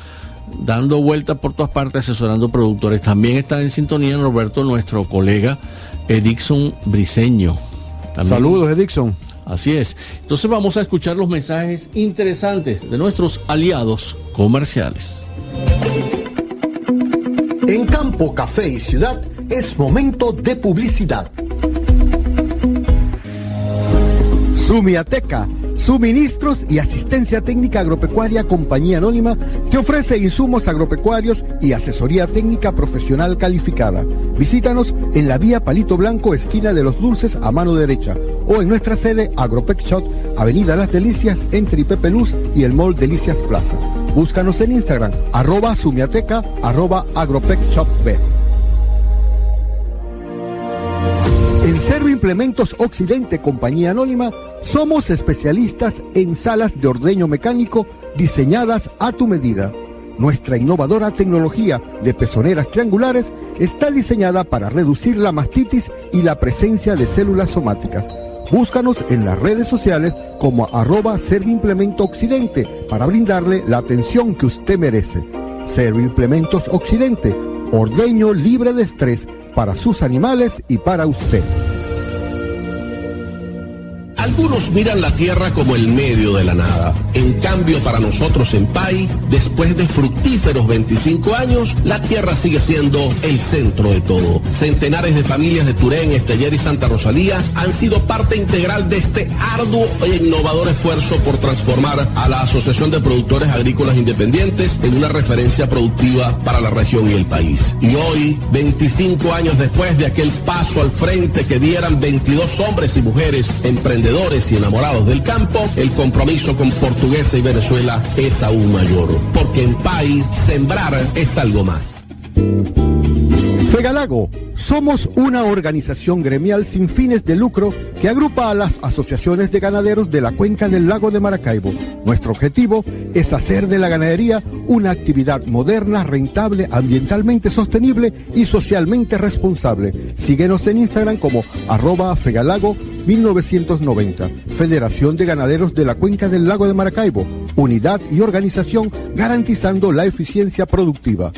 dando vueltas por todas partes, asesorando productores. También está en sintonía, Norberto, nuestro colega Edixon Briceño. También. Saludos, Edixon. Así es. Entonces vamos a escuchar los mensajes interesantes de nuestros aliados comerciales. En Campo Café y Ciudad es momento de publicidad. Sumiateca, suministros y asistencia técnica agropecuaria, compañía anónima, te ofrece insumos agropecuarios y asesoría técnica profesional calificada. Visítanos en la vía Palito Blanco, esquina de Los Dulces, a mano derecha, o en nuestra sede Agropec Shop, Avenida Las Delicias, entre Pepe Luz y el Mall Delicias Plaza. Búscanos en Instagram, @sumiateca, @agropecshopb. En Servimplementos Occidente, compañía anónima, somos especialistas en salas de ordeño mecánico diseñadas a tu medida. Nuestra innovadora tecnología de pezoneras triangulares está diseñada para reducir la mastitis y la presencia de células somáticas. Búscanos en las redes sociales como @Servimplementos Occidente para brindarle la atención que usted merece. Servimplementos Occidente, ordeño libre de estrés para sus animales y para usted. Algunos miran la tierra como el medio de la nada. En cambio, para nosotros en PAI, después de fructíferos 25 años, la tierra sigue siendo el centro de todo. Centenares de familias de Turén, Esteller y Santa Rosalía han sido parte integral de este arduo e innovador esfuerzo por transformar a la Asociación de Productores Agrícolas Independientes en una referencia productiva para la región y el país. Y hoy, 25 años después de aquel paso al frente que dieran 22 hombres y mujeres emprendedores y enamorados del campo, el compromiso con Portuguesa y Venezuela es aún mayor, porque en PAI, sembrar es algo más. Fegalago, somos una organización gremial sin fines de lucro que agrupa a las asociaciones de ganaderos de la cuenca del lago de Maracaibo. Nuestro objetivo es hacer de la ganadería una actividad moderna, rentable, ambientalmente sostenible y socialmente responsable. Síguenos en Instagram como @Fegalago1990. Federación de Ganaderos de la Cuenca del Lago de Maracaibo, unidad y organización garantizando la eficiencia productiva.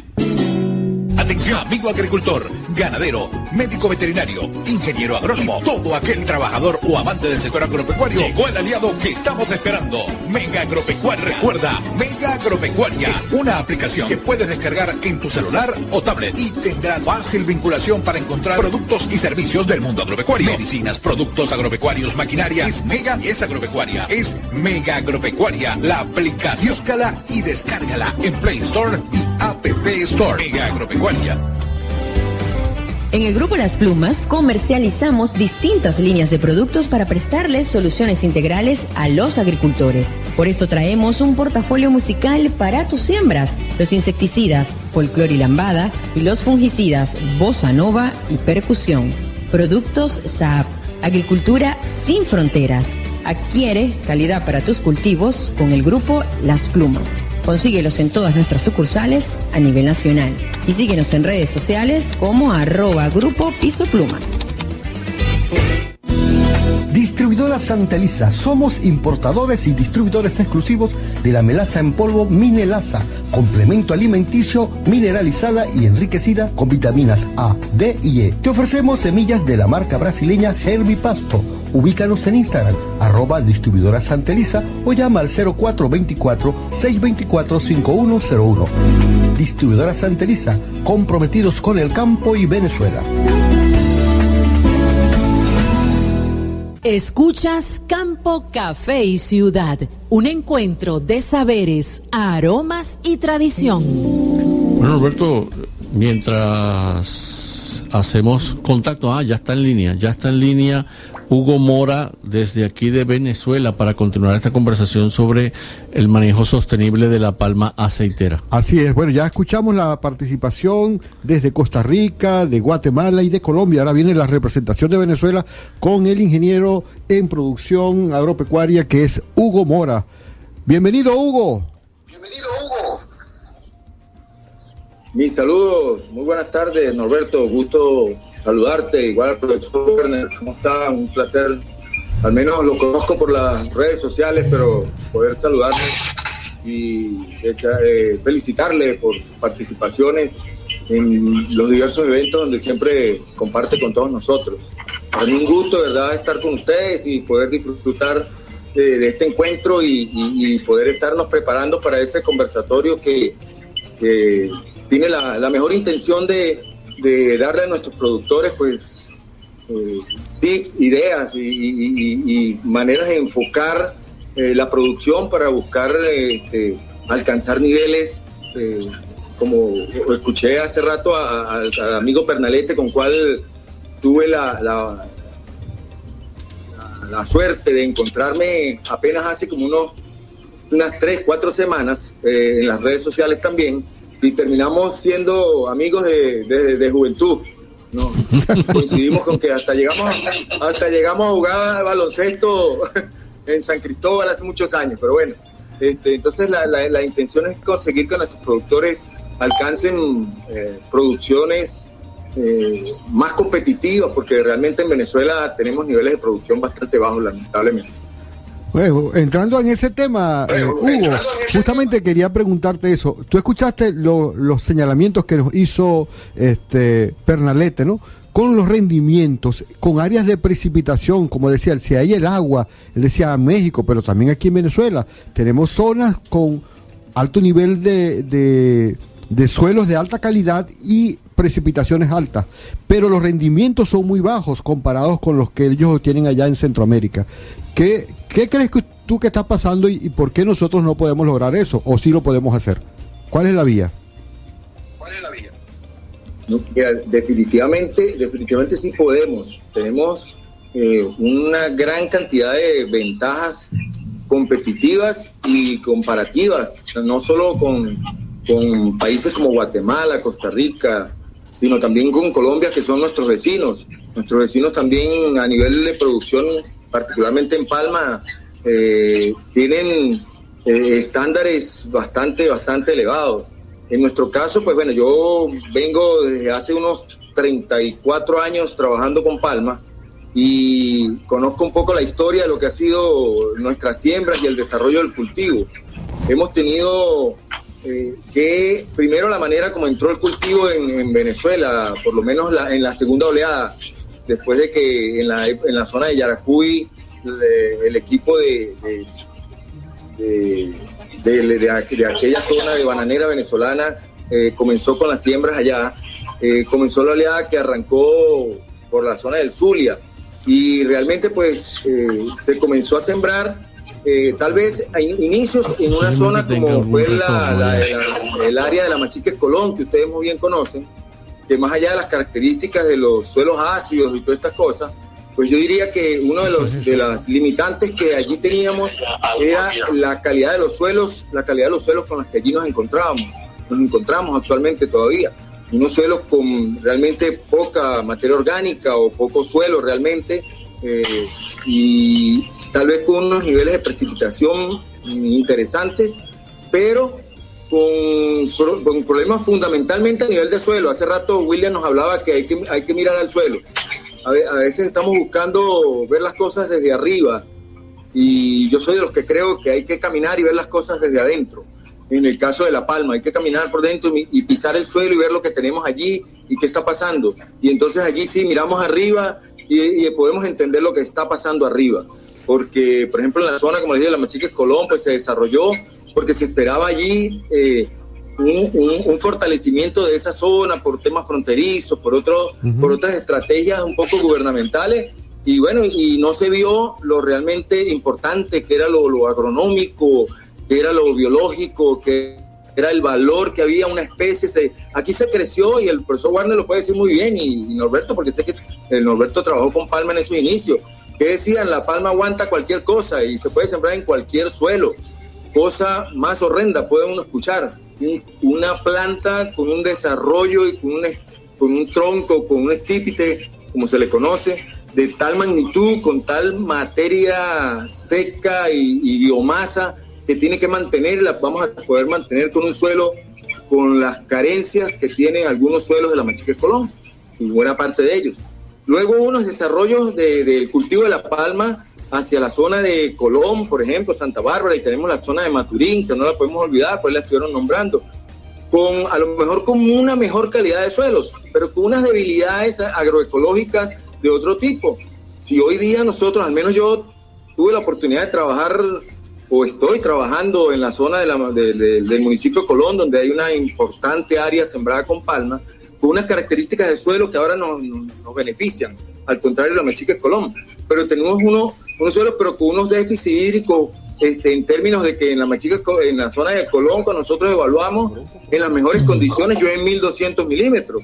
Atención, amigo agricultor, ganadero, médico veterinario, ingeniero agrónomo, todo aquel trabajador o amante del sector agropecuario. Llegó el aliado que estamos esperando, Mega Agropecuaria. Recuerda, Mega Agropecuaria es una aplicación que puedes descargar en tu celular o tablet y tendrás fácil vinculación para encontrar productos y servicios del mundo agropecuario. Medicinas, productos agropecuarios, maquinaria. Es Mega, es agropecuaria. Es Mega Agropecuaria, la aplicación. Búscala y descárgala en Play Store y App Store. Mega Agropecuaria. En el Grupo Las Plumas comercializamos distintas líneas de productos para prestarles soluciones integrales a los agricultores. Por eso traemos un portafolio musical para tus siembras, los insecticidas, folclor y lambada, y los fungicidas, bossa nova y percusión. Productos Saab, agricultura sin fronteras. Adquiere calidad para tus cultivos con el Grupo Las Plumas. Consíguelos en todas nuestras sucursales a nivel nacional. Y síguenos en redes sociales como @Grupo Piso Plumas. Distribuidora Santa Elisa, somos importadores y distribuidores exclusivos de la melaza en polvo Minelaza, complemento alimenticio mineralizada y enriquecida con vitaminas A, D y E. Te ofrecemos semillas de la marca brasileña Herbipasto. Ubícanos en Instagram, @Distribuidora Santa Elisa, o llama al 0424-624-5101. Distribuidora Santa Elisa, comprometidos con el campo y Venezuela. Escuchas Campo Café y Ciudad, un encuentro de saberes, aromas y tradición. Bueno, Norberto, mientras hacemos contacto, ya está en línea Hugo Mora desde aquí de Venezuela para continuar esta conversación sobre el manejo sostenible de la palma aceitera. Así es, bueno, ya escuchamos la participación desde Costa Rica, de Guatemala y de Colombia. Ahora viene la representación de Venezuela con el ingeniero en producción agropecuaria que es Hugo Mora. Bienvenido, Hugo. Bienvenido, Hugo. Mis saludos, muy buenas tardes, Norberto, gusto saludarte, igual al profesor Werner, ¿cómo está? Un placer, al menos lo conozco por las redes sociales, pero poder saludarle y felicitarle por sus participaciones en los diversos eventos donde siempre comparte con todos nosotros. Para mí un gusto, ¿verdad?, estar con ustedes y poder disfrutar de este encuentro y poder estarnos preparando para ese conversatorio que tiene la mejor intención de darle a nuestros productores pues tips, ideas y maneras de enfocar la producción para buscar alcanzar niveles, como escuché hace rato al amigo Pernalete, con cual tuve la suerte de encontrarme apenas hace como unas 3-4 semanas en las redes sociales también. Y terminamos siendo amigos de juventud, ¿no? Coincidimos con que hasta llegamos a jugar baloncesto en San Cristóbal hace muchos años, pero bueno, entonces la intención es conseguir que nuestros productores alcancen producciones más competitivas, porque realmente en Venezuela tenemos niveles de producción bastante bajos, lamentablemente. Bueno, entrando en ese tema, Hugo, justamente quería preguntarte eso. Tú escuchaste los señalamientos que nos hizo Pernalete, ¿no? Con los rendimientos, con áreas de precipitación, como decía, si hay el agua, él decía México, pero también aquí en Venezuela tenemos zonas con alto nivel de suelos de alta calidad y precipitaciones altas, pero los rendimientos son muy bajos comparados con los que ellos tienen allá en Centroamérica. ¿Qué crees tú que está pasando y por qué nosotros no podemos lograr eso? ¿O sí lo podemos hacer? ¿Cuál es la vía? No, definitivamente sí podemos. Tenemos una gran cantidad de ventajas competitivas y comparativas, no solo con países como Guatemala, Costa Rica, sino también con Colombia, que son nuestros vecinos. Nuestros vecinos también a nivel de producción, particularmente en Palma, tienen estándares bastante elevados. En nuestro caso, pues bueno, yo vengo desde hace unos 34 años trabajando con Palma y conozco un poco la historia de lo que ha sido nuestras siembras y el desarrollo del cultivo. Hemos tenido que, primero, la manera como entró el cultivo en Venezuela, por lo menos en la segunda oleada, después de que en la zona de Yaracuy el equipo de aquella zona de bananera venezolana comenzó con las siembras allá. Comenzó la oleada que arrancó por la zona del Zulia y realmente pues se comenzó a sembrar tal vez a inicios en una zona como fue el área de la Machique Colón, que ustedes muy bien conocen, que más allá de las características de los suelos ácidos y todas estas cosas, pues yo diría que uno de las limitantes que allí teníamos era la calidad de los suelos, con las que allí nos encontramos actualmente todavía. Unos suelos con realmente poca materia orgánica o poco suelo realmente, y tal vez con unos niveles de precipitación interesantes, pero con problemas fundamentalmente a nivel de suelo. Hace rato William nos hablaba que hay que mirar al suelo. A veces estamos buscando ver las cosas desde arriba, y yo soy de los que creo que hay que caminar y ver las cosas desde adentro. En el caso de La Palma, hay que caminar por dentro y pisar el suelo y ver lo que tenemos allí y qué está pasando. Y entonces allí sí miramos arriba y podemos entender lo que está pasando arriba. Porque, por ejemplo, en la zona, como les digo, la Machique Colón, pues se desarrolló porque se esperaba allí un fortalecimiento de esa zona por temas fronterizos, por otras estrategias un poco gubernamentales. Y bueno, y no se vio lo realmente importante que era lo agronómico, que era lo biológico, que era el valor que había una especie. Aquí se creció, y el profesor Werner lo puede decir muy bien, y Norberto, porque sé que el Norberto trabajó con Palma en esos inicios, que decían, la palma aguanta cualquier cosa y se puede sembrar en cualquier suelo. Cosa más horrenda puede uno escuchar. Una planta con un desarrollo y con un tronco, con un estípite, como se le conoce, de tal magnitud, con tal materia seca y biomasa, que tiene que mantenerla, vamos a poder mantener con un suelo con las carencias que tienen algunos suelos de la Machique Colón y buena parte de ellos. Luego unos desarrollos del cultivo de la palma hacia la zona de Colón, por ejemplo, Santa Bárbara, y tenemos la zona de Maturín, que no la podemos olvidar, pues la estuvieron nombrando, a lo mejor con una mejor calidad de suelos, pero con unas debilidades agroecológicas de otro tipo. Si hoy día nosotros, al menos yo tuve la oportunidad de trabajar, o estoy trabajando en la zona del municipio de Colón, donde hay una importante área sembrada con palma, con unas características de suelo que ahora nos benefician, al contrario de la Machique Colón. Pero tenemos unos suelos, pero con unos déficits hídricos, en términos de que en la zona de Colón, cuando nosotros evaluamos, en las mejores condiciones, llueve en 1.200 milímetros.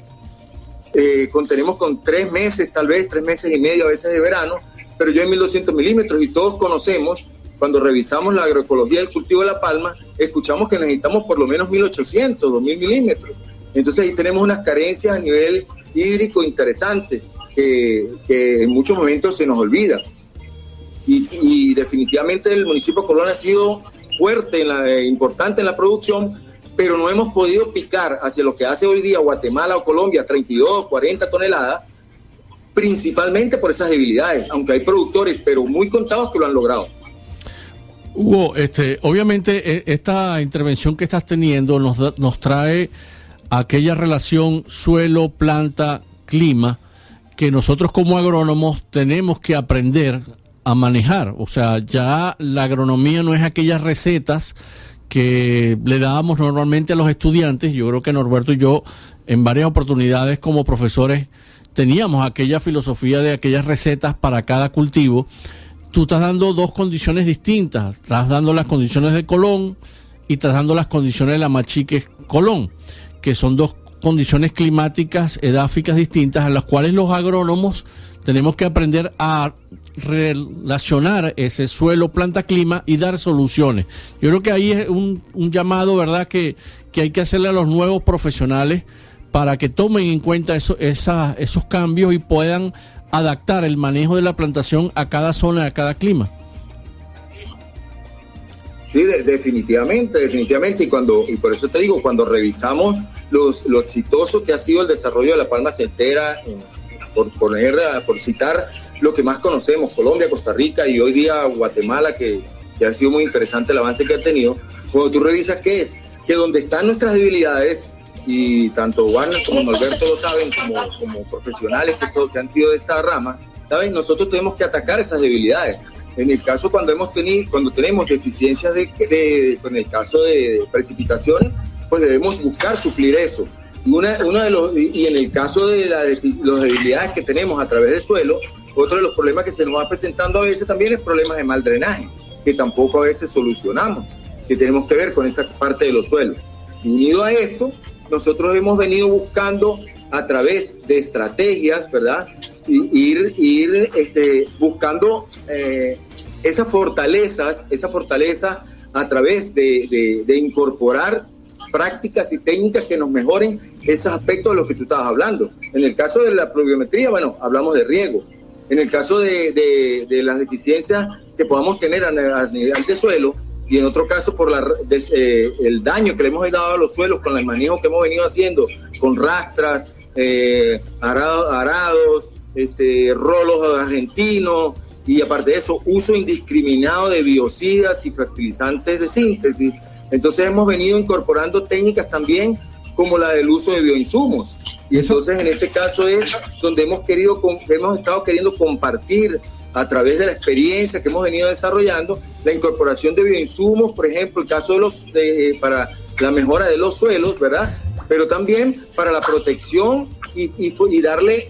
Tenemos con 3 meses, tal vez 3 meses y medio, a veces de verano, pero llueve en 1.200 milímetros, y todos conocemos. Cuando revisamos la agroecología del cultivo de la palma, escuchamos que necesitamos por lo menos 1.800, 2.000 milímetros. Entonces ahí tenemos unas carencias a nivel hídrico interesantes que en muchos momentos se nos olvida. Y definitivamente el municipio de Colón ha sido fuerte, importante en la producción, pero no hemos podido picar hacia lo que hace hoy día Guatemala o Colombia, 32, 40 toneladas, principalmente por esas debilidades, aunque hay productores, pero muy contados, que lo han logrado. Hugo, obviamente esta intervención que estás teniendo nos trae aquella relación suelo, planta, clima, que nosotros como agrónomos tenemos que aprender a manejar. O sea, ya la agronomía no es aquellas recetas que le dábamos normalmente a los estudiantes. Yo creo que Norberto y yo en varias oportunidades como profesores teníamos aquella filosofía de aquellas recetas para cada cultivo. Tú estás dando dos condiciones distintas. Estás dando las condiciones de Colón y estás dando las condiciones de la Machique Colón, que son dos condiciones climáticas, edáficas distintas, a las cuales los agrónomos tenemos que aprender a relacionar ese suelo, planta, clima y dar soluciones. Yo creo que ahí es un llamado, ¿verdad?, que hay que hacerle a los nuevos profesionales para que tomen en cuenta esos cambios y puedan adaptar el manejo de la plantación a cada zona, a cada clima. Sí, definitivamente, y por eso te digo, cuando revisamos lo exitoso que ha sido el desarrollo de la palma aceitera, por citar lo que más conocemos, Colombia, Costa Rica y hoy día Guatemala, que ha sido muy interesante el avance que ha tenido, cuando tú revisas que donde están nuestras debilidades, y tanto Werner como Norberto lo saben, como profesionales que han sido de esta rama, ¿saben? Nosotros tenemos que atacar esas debilidades. En el caso cuando tenemos deficiencias en el caso de precipitaciones, pues debemos buscar suplir eso. Y en el caso de las debilidades que tenemos a través del suelo, otro de los problemas que se nos va presentando a veces también es problemas de mal drenaje, que tampoco a veces solucionamos, que tenemos que ver con esa parte de los suelos. Y unido a esto, nosotros hemos venido buscando a través de estrategias, ¿verdad? Ir buscando esas fortalezas a través de incorporar prácticas y técnicas que nos mejoren esos aspectos de los que tú estabas hablando. En el caso de la pluviometría, bueno, hablamos de riego. En el caso de las deficiencias que podamos tener a nivel de suelo, y en otro caso por el daño que le hemos dado a los suelos con el manejo que hemos venido haciendo, con rastras, arados, rolos argentinos, y aparte de eso, uso indiscriminado de biocidas y fertilizantes de síntesis. Entonces hemos venido incorporando técnicas también como la del uso de bioinsumos. Y entonces en este caso es donde hemos estado queriendo compartir a través de la experiencia que hemos venido desarrollando, la incorporación de bioinsumos, por ejemplo, el caso para la mejora de los suelos, ¿verdad? Pero también para la protección y darle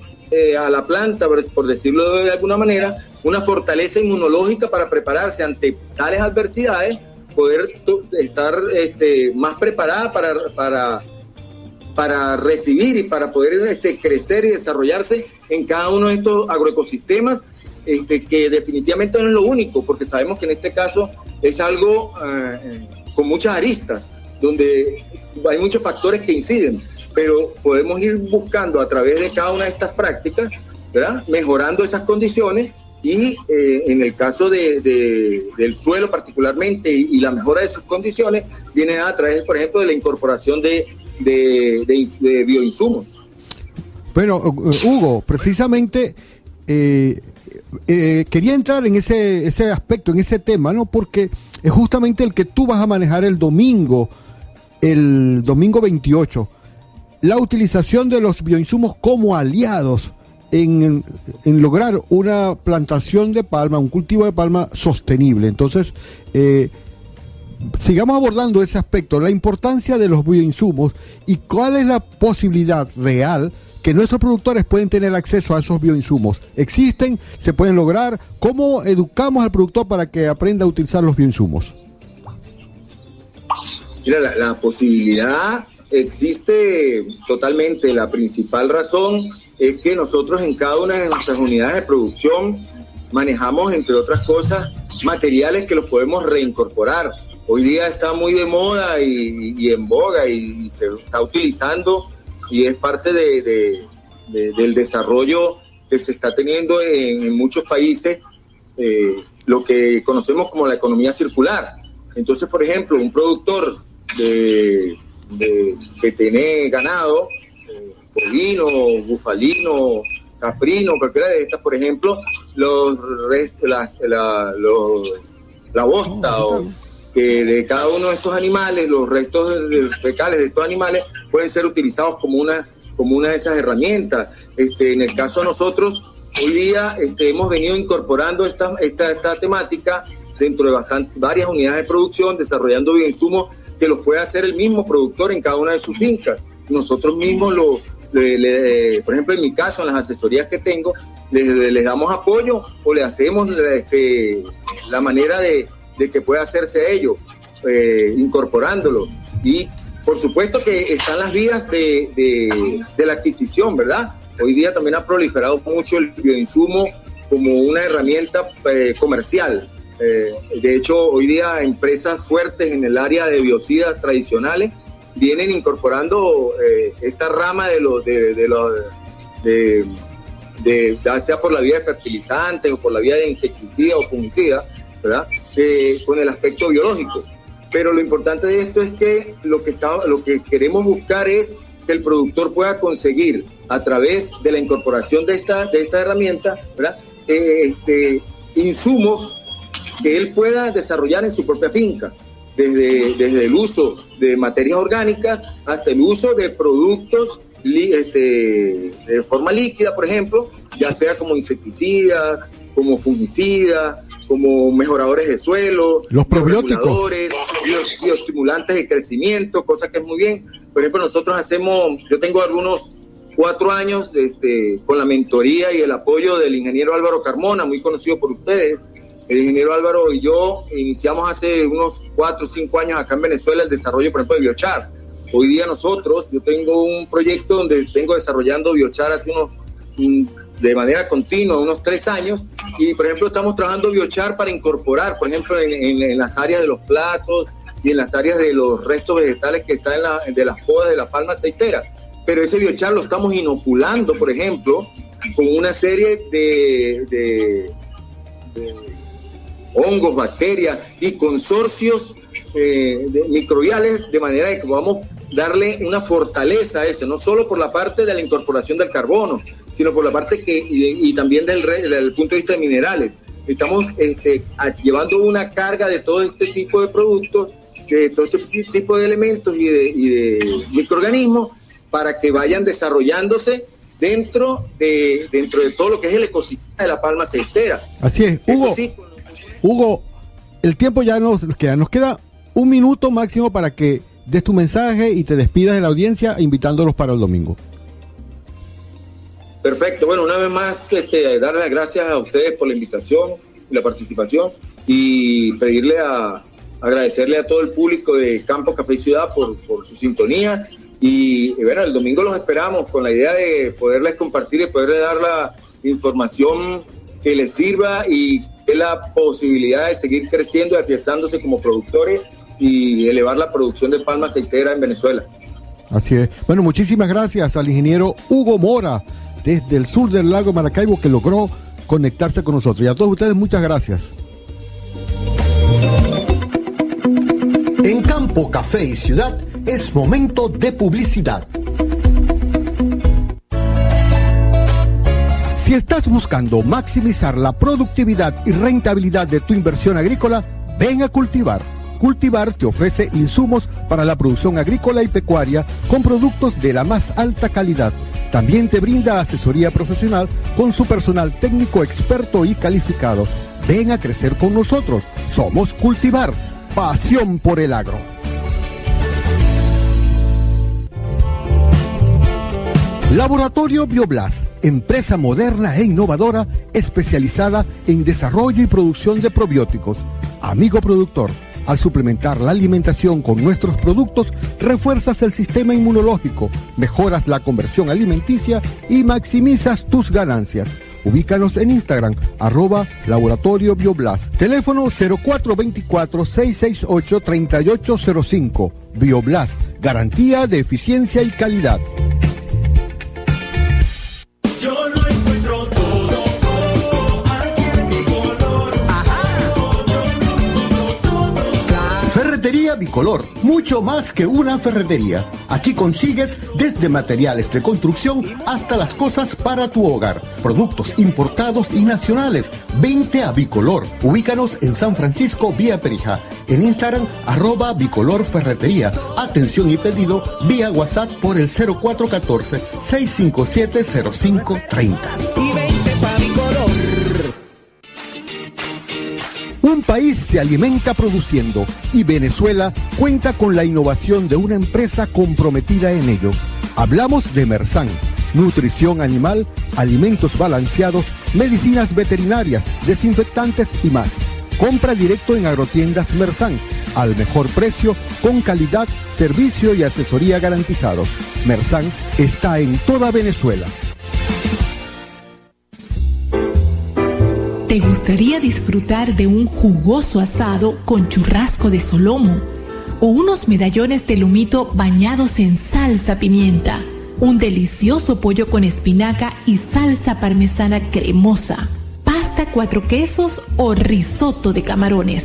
a la planta, por decirlo de alguna manera, una fortaleza inmunológica para prepararse ante tales adversidades, poder estar más preparada para recibir y para poder crecer y desarrollarse en cada uno de estos agroecosistemas, que definitivamente no es lo único, porque sabemos que en este caso es algo con muchas aristas, donde hay muchos factores que inciden, pero podemos ir buscando a través de cada una de estas prácticas, ¿verdad?, mejorando esas condiciones, y en el caso del suelo particularmente y la mejora de sus condiciones viene a través, por ejemplo, de la incorporación de bioinsumos. Bueno, Hugo, precisamente quería entrar en ese aspecto, en ese tema, ¿no? Porque es justamente el que tú vas a manejar el domingo 28, la utilización de los bioinsumos como aliados en lograr una plantación de palma, un cultivo de palma sostenible. Entonces, sigamos abordando ese aspecto, la importancia de los bioinsumos y cuál es la posibilidad real que nuestros productores pueden tener acceso a esos bioinsumos. ¿Existen? ¿Se pueden lograr? ¿Cómo educamos al productor para que aprenda a utilizar los bioinsumos? Mira, la posibilidad existe totalmente. La principal razón es que nosotros en cada una de nuestras unidades de producción manejamos, entre otras cosas, materiales que los podemos reincorporar. Hoy día está muy de moda y en boga y se está utilizando, y es parte del desarrollo que se está teniendo en muchos países, lo que conocemos como la economía circular. Entonces, por ejemplo, un productor que tiene ganado, bovino, bufalino, caprino, cualquiera de estas, por ejemplo, la bosta de cada uno de estos animales, los restos fecales de estos animales pueden ser utilizados como una de esas herramientas. En el caso de nosotros, hoy día hemos venido incorporando esta temática dentro de varias unidades de producción, desarrollando bioinsumos que los puede hacer el mismo productor en cada una de sus fincas. Nosotros mismos, por ejemplo, en mi caso, en las asesorías que tengo, les damos apoyo o le hacemos la manera de que pueda hacerse ello, incorporándolo. Y por supuesto que están las vías de la adquisición, ¿verdad? Hoy día también ha proliferado mucho el bioinsumo como una herramienta comercial. De hecho, hoy día empresas fuertes en el área de biocidas tradicionales vienen incorporando esta rama de ya sea por la vía de fertilizantes o por la vía de insecticida o fungicida, ¿verdad? Con el aspecto biológico. Pero lo importante de esto es que lo que queremos buscar es que el productor pueda conseguir a través de la incorporación de esta herramienta, ¿verdad? Insumos que él pueda desarrollar en su propia finca, desde el uso de materias orgánicas hasta el uso de productos de forma líquida, por ejemplo, ya sea como insecticidas, como fungicidas, como mejoradores de suelo, los probióticos, bioestimulantes de crecimiento, cosa que es muy bien. Por ejemplo, nosotros hacemos, yo tengo algunos 4 años con la mentoría y el apoyo del ingeniero Álvaro Carmona, muy conocido por ustedes. El ingeniero Álvaro y yo iniciamos hace unos 4 o 5 años acá en Venezuela el desarrollo, por ejemplo, de biochar. Hoy día yo tengo un proyecto donde vengo desarrollando biochar hace de manera continua, unos 3 años, y por ejemplo estamos trabajando biochar para incorporar, por ejemplo, en las áreas de los platos y en las áreas de los restos vegetales que están de las podas de la palma aceitera. Pero ese biochar lo estamos inoculando, por ejemplo, con una serie de hongos, bacterias y consorcios microbiales, de manera que podamos darle una fortaleza a eso, no solo por la parte de la incorporación del carbono, sino por la parte y también del punto de vista de minerales. Estamos llevando una carga de todo este tipo de productos, de todo este tipo de elementos y de microorganismos para que vayan desarrollándose dentro de todo lo que es el ecosistema de la palma aceitera. Así es, Hugo. Hugo, el tiempo ya nos queda. Nos queda 1 minuto máximo para que des tu mensaje y te despidas de la audiencia, invitándolos para el domingo. Perfecto. Bueno, una vez más, darle las gracias a ustedes por la invitación y la participación, y agradecerle a todo el público de Campo Café y Ciudad por su sintonía. Y bueno, el domingo los esperamos con la idea de poderles compartir y poderles dar la información que les sirva y que la posibilidad de seguir creciendo y afianzándose como productores y elevar la producción de palma aceitera en Venezuela. Así es. Bueno, muchísimas gracias al ingeniero Hugo Mora, desde el sur del lago Maracaibo, que logró conectarse con nosotros. Y a todos ustedes, muchas gracias. En Campo Café y Ciudad es momento de publicidad. Si estás buscando maximizar la productividad y rentabilidad de tu inversión agrícola, ven a Cultivar. Cultivar te ofrece insumos para la producción agrícola y pecuaria con productos de la más alta calidad. También te brinda asesoría profesional con su personal técnico experto y calificado. Ven a crecer con nosotros. Somos Cultivar, pasión por el agro. Laboratorio Bioblast, empresa moderna e innovadora especializada en desarrollo y producción de probióticos. Amigo productor, al suplementar la alimentación con nuestros productos, refuerzas el sistema inmunológico, mejoras la conversión alimenticia y maximizas tus ganancias. Ubícanos en Instagram, @laboratorioBioblast. Teléfono 0424-668-3805. Bioblast, garantía de eficiencia y calidad. Ferretería Bicolor, mucho más que una ferretería. Aquí consigues desde materiales de construcción hasta las cosas para tu hogar. Productos importados y nacionales. Vente a Bicolor. Ubícanos en San Francisco, vía Perija. En Instagram, @bicolorferretería. Atención y pedido vía WhatsApp por el 0414-657-0530. Y vente pa' Bicolor. Un país se alimenta produciendo, y Venezuela cuenta con la innovación de una empresa comprometida en ello. Hablamos de Mersán, nutrición animal, alimentos balanceados, medicinas veterinarias, desinfectantes y más. Compra directo en Agrotiendas Mersán, al mejor precio, con calidad, servicio y asesoría garantizados. Mersán está en toda Venezuela. ¿Te gustaría disfrutar de un jugoso asado con churrasco de solomo, o unos medallones de lumito bañados en salsa pimienta, un delicioso pollo con espinaca y salsa parmesana cremosa, pasta 4 quesos o risotto de camarones.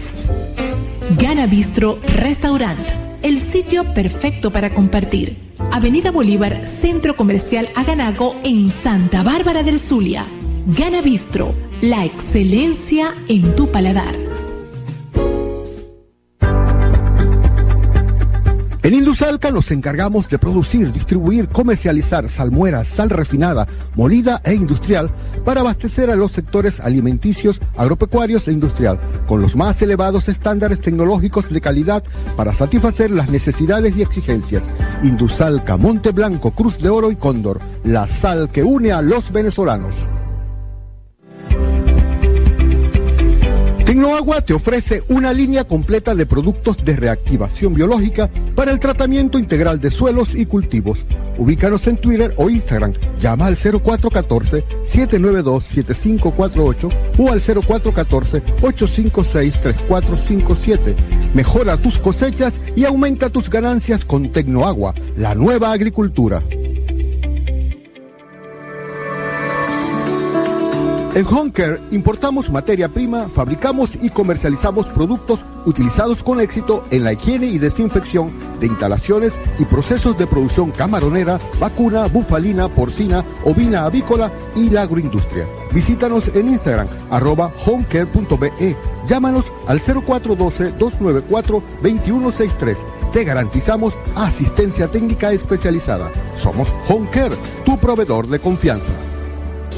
Ganabistro Restaurant, el sitio perfecto para compartir. Avenida Bolívar, Centro Comercial Aganago, en Santa Bárbara del Zulia. Ganabistro, la excelencia en tu paladar. En Indusalca nos encargamos de producir, distribuir, comercializar salmuera, sal refinada, molida e industrial para abastecer a los sectores alimenticios, agropecuarios e industrial, con los más elevados estándares tecnológicos de calidad para satisfacer las necesidades y exigencias. Indusalca, Monte Blanco, Cruz de Oro y Cóndor, la sal que une a los venezolanos. Tecnoagua te ofrece una línea completa de productos de reactivación biológica para el tratamiento integral de suelos y cultivos. Ubícanos en Twitter o Instagram, llama al 0414-792-7548 o al 0414-856-3457. Mejora tus cosechas y aumenta tus ganancias con Tecnoagua, la nueva agricultura. En Honker importamos materia prima, fabricamos y comercializamos productos utilizados con éxito en la higiene y desinfección de instalaciones y procesos de producción camaronera, vacuna, bufalina, porcina, ovina, avícola y la agroindustria. Visítanos en Instagram, @homecare.be. Llámanos al 0412-294-2163. Te garantizamos asistencia técnica especializada. Somos Honker, tu proveedor de confianza.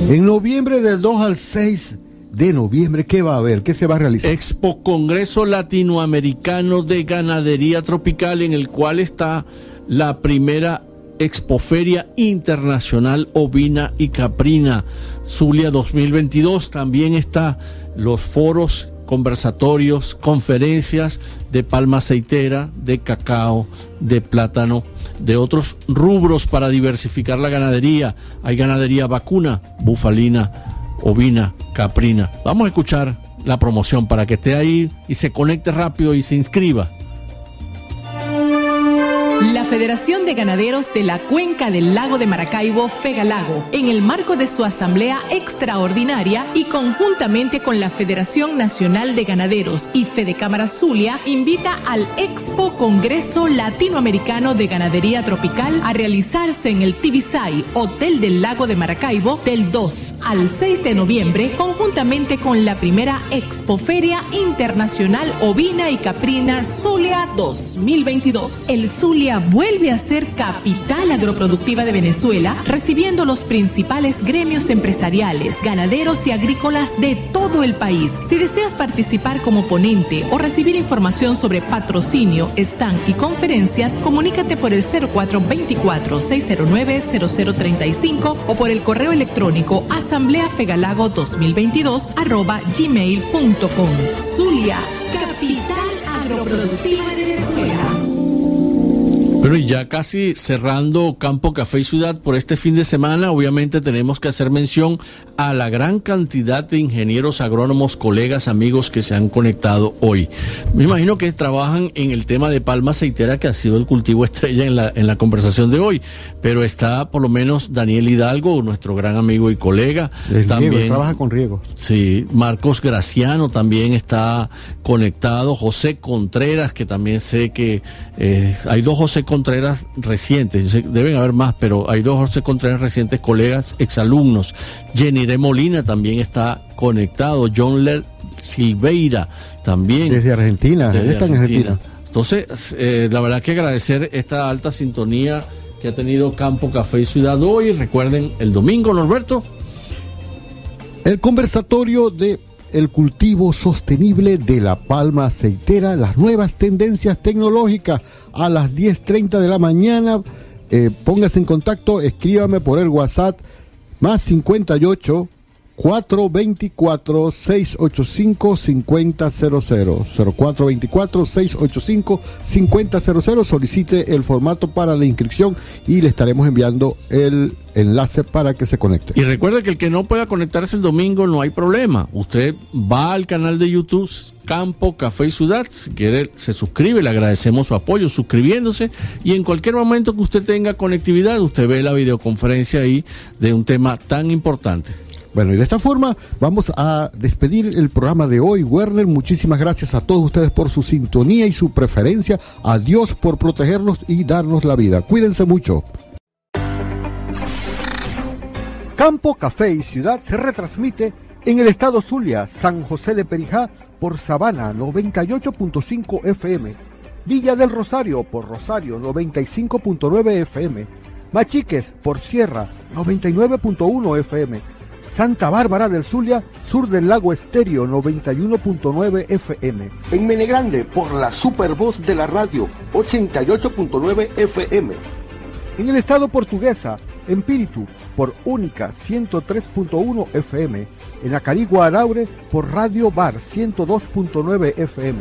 En noviembre, del 2 al 6 de noviembre, ¿qué va a haber? ¿Qué se va a realizar? Expo Congreso Latinoamericano de Ganadería Tropical, en el cual está la primera Expoferia Internacional Ovina y Caprina Zulia 2022. También está los foros, conversatorios, conferencias de palma aceitera, de cacao, de plátano, de otros rubros para diversificar la ganadería. Hay ganadería vacuna, bufalina, ovina, caprina. Vamos a escuchar la promoción para que esté ahí y se conecte rápido y se inscriba. La Federación de Ganaderos de la Cuenca del Lago de Maracaibo, Fegalago, en el marco de su Asamblea Extraordinaria y conjuntamente con la Federación Nacional de Ganaderos y Fedecámara Zulia, invita al Expo Congreso Latinoamericano de Ganadería Tropical a realizarse en el Tibisay, Hotel del Lago de Maracaibo, del 2 al 6 de noviembre, conjuntamente con la primera Expoferia Internacional Ovina y Caprina Zulia 2022. El Zulia vuelve a ser capital agroproductiva de Venezuela, recibiendo los principales gremios empresariales, ganaderos y agrícolas de todo el país. Si deseas participar como ponente o recibir información sobre patrocinio, stand y conferencias, comunícate por el 0424-609-0035 o por el correo electrónico asambleafegalago2022@gmail.com. Zulia, capital agroproductiva de Venezuela. Bueno, y ya casi cerrando Campo Café y Ciudad por este fin de semana, obviamente tenemos que hacer mención a la gran cantidad de ingenieros, agrónomos, colegas, amigos que se han conectado hoy. Me imagino que trabajan en el tema de palma aceitera, que ha sido el cultivo estrella en la conversación de hoy, pero está por lo menos Daniel Hidalgo, nuestro gran amigo y colega. También trabaja con riego. Sí, Marcos Graciano también está conectado, José Contreras, que también sé que hay dos José Contreras recientes, deben haber más, pero hay dos José Contreras recientes, colegas, exalumnos. Jeniré Molina también está conectado, John Ler Silveira también. Desde Argentina. Entonces, la verdad que agradecer esta alta sintonía que ha tenido Campo Café y Ciudad hoy. Recuerden, el domingo, Norberto, el conversatorio de el cultivo sostenible de la palma aceitera, las nuevas tendencias tecnológicas, a las 10:30 de la mañana. Póngase en contacto, escríbame por el WhatsApp, más 58 0424-685-5000, 0424-685-5000. Solicite el formato para la inscripción y le estaremos enviando el enlace para que se conecte. Y recuerde que el que no pueda conectarse el domingo no hay problema. Usted va al canal de YouTube Campo Café y Ciudad, si quiere se suscribe, le agradecemos su apoyo suscribiéndose, y en cualquier momento que usted tenga conectividad, usted ve la videoconferencia ahí de un tema tan importante. Bueno, y de esta forma vamos a despedir el programa de hoy. Werner, muchísimas gracias a todos ustedes por su sintonía y su preferencia. A Dios por protegernos y darnos la vida. Cuídense mucho. Campo, Café y Ciudad se retransmite en el estado Zulia, San José de Perijá por Sabana 98.5 FM, Villa del Rosario por Rosario 95.9 FM, Machiques por Sierra 99.1 FM, Santa Bárbara del Zulia, sur del lago Estéreo, 91.9 FM. En Menegrande, por la supervoz de la radio, 88.9 FM. En el estado Portuguesa, en Píritu, por Única, 103.1 FM. En Acarigua Araure, por Radio Bar, 102.9 FM.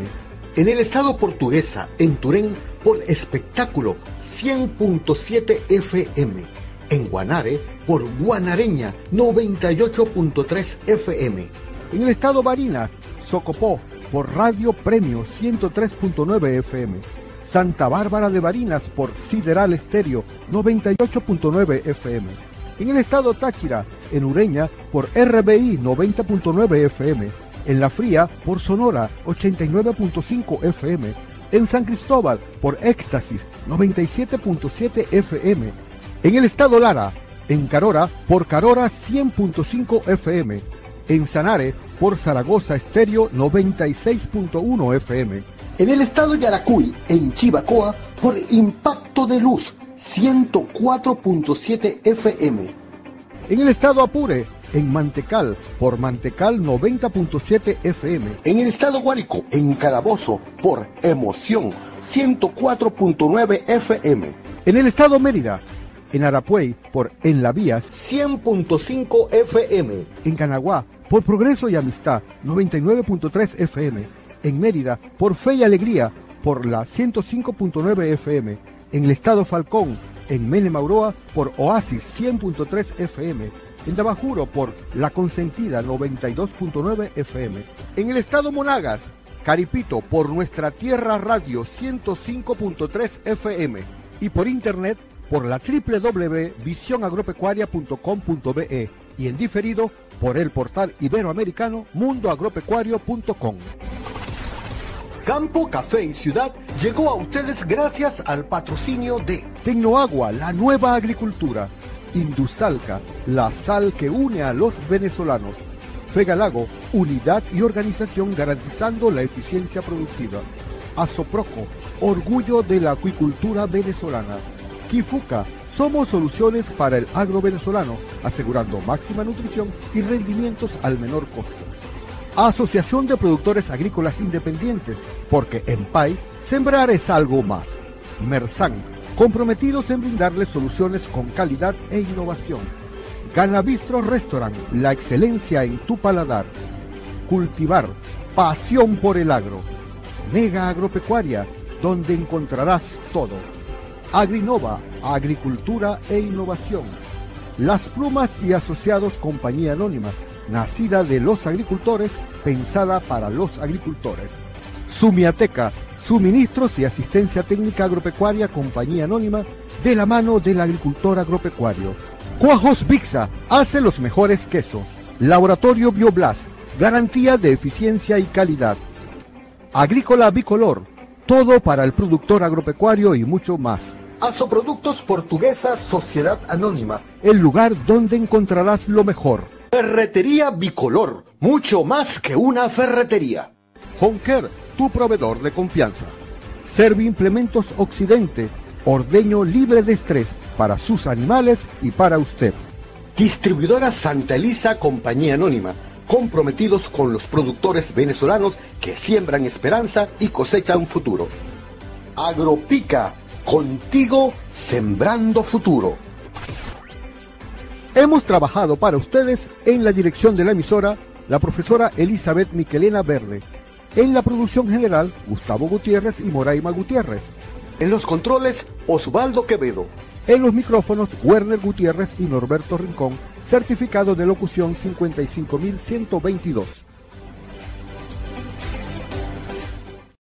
En el estado Portuguesa, en Turén, por Espectáculo, 100.7 FM. En Guanare, por Guanareña, 98.3 FM. En el estado Barinas, Socopó, por Radio Premio, 103.9 FM. Santa Bárbara de Barinas, por Sideral Estéreo, 98.9 FM. En el estado Táchira, en Ureña, por RBI, 90.9 FM. En La Fría, por Sonora, 89.5 FM. En San Cristóbal, por Éxtasis, 97.7 FM. En el estado Lara, en Carora, por Carora 100.5 FM. En Sanare, por Zaragoza Estéreo 96.1 FM. En el estado Yaracuy, en Chivacoa, por Impacto de Luz 104.7 FM. En el estado Apure, en Mantecal, por Mantecal 90.7 FM. En el estado Guárico, en Calabozo, por Emoción 104.9 FM. En el estado Mérida, en Arapuey, por En la Vías, 100.5 FM. En Canaguá, por Progreso y Amistad, 99.3 FM. En Mérida, por Fe y Alegría, por la 105.9 FM. En el estado Falcón, en Menem Auroa, por Oasis, 100.3 FM. En Dabajuro, por La Consentida, 92.9 FM. En el estado Monagas, Caripito, por Nuestra Tierra Radio, 105.3 FM. Y por internet, por la www.visionagropecuaria.com.be y en diferido por el portal iberoamericano mundoagropecuario.com. Campo, Café y Ciudad llegó a ustedes gracias al patrocinio de Tecnoagua, la nueva agricultura; Indusalca, la sal que une a los venezolanos; Fegalago, unidad y organización garantizando la eficiencia productiva; Asoproco, orgullo de la acuicultura venezolana; Kifuca, somos soluciones para el agro venezolano, asegurando máxima nutrición y rendimientos al menor costo; Asociación de Productores Agrícolas Independientes, porque en PAI, sembrar es algo más; Mersán, comprometidos en brindarles soluciones con calidad e innovación; Ganabistro Restaurant, la excelencia en tu paladar; Cultivar, pasión por el agro; Mega Agropecuaria, donde encontrarás todo; Agrinova, agricultura e innovación; Las Plumas y Asociados, compañía anónima, nacida de los agricultores, pensada para los agricultores; Sumiateca, suministros y asistencia técnica agropecuaria, compañía anónima, de la mano del agricultor agropecuario; Cuajos Vixa, hace los mejores quesos; Laboratorio Bioblast, garantía de eficiencia y calidad; Agrícola Bicolor, todo para el productor agropecuario y mucho más; Azoproductos Portuguesa, sociedad anónima, el lugar donde encontrarás lo mejor; Ferretería Bicolor, mucho más que una ferretería; Honker, tu proveedor de confianza; Servimplementos Occidente, ordeño libre de estrés para sus animales y para usted; Distribuidora Santa Elisa, compañía anónima, comprometidos con los productores venezolanos que siembran esperanza y cosechan futuro; Agropica, contigo, sembrando futuro. Hemos trabajado para ustedes en la dirección de la emisora, la profesora Elizabeth Miquelena Verde. En la producción general, Gustavo Gutiérrez y Moraima Gutiérrez. En los controles, Osvaldo Quevedo. En los micrófonos, Werner Gutiérrez y Norberto Rincón, certificado de locución 55122.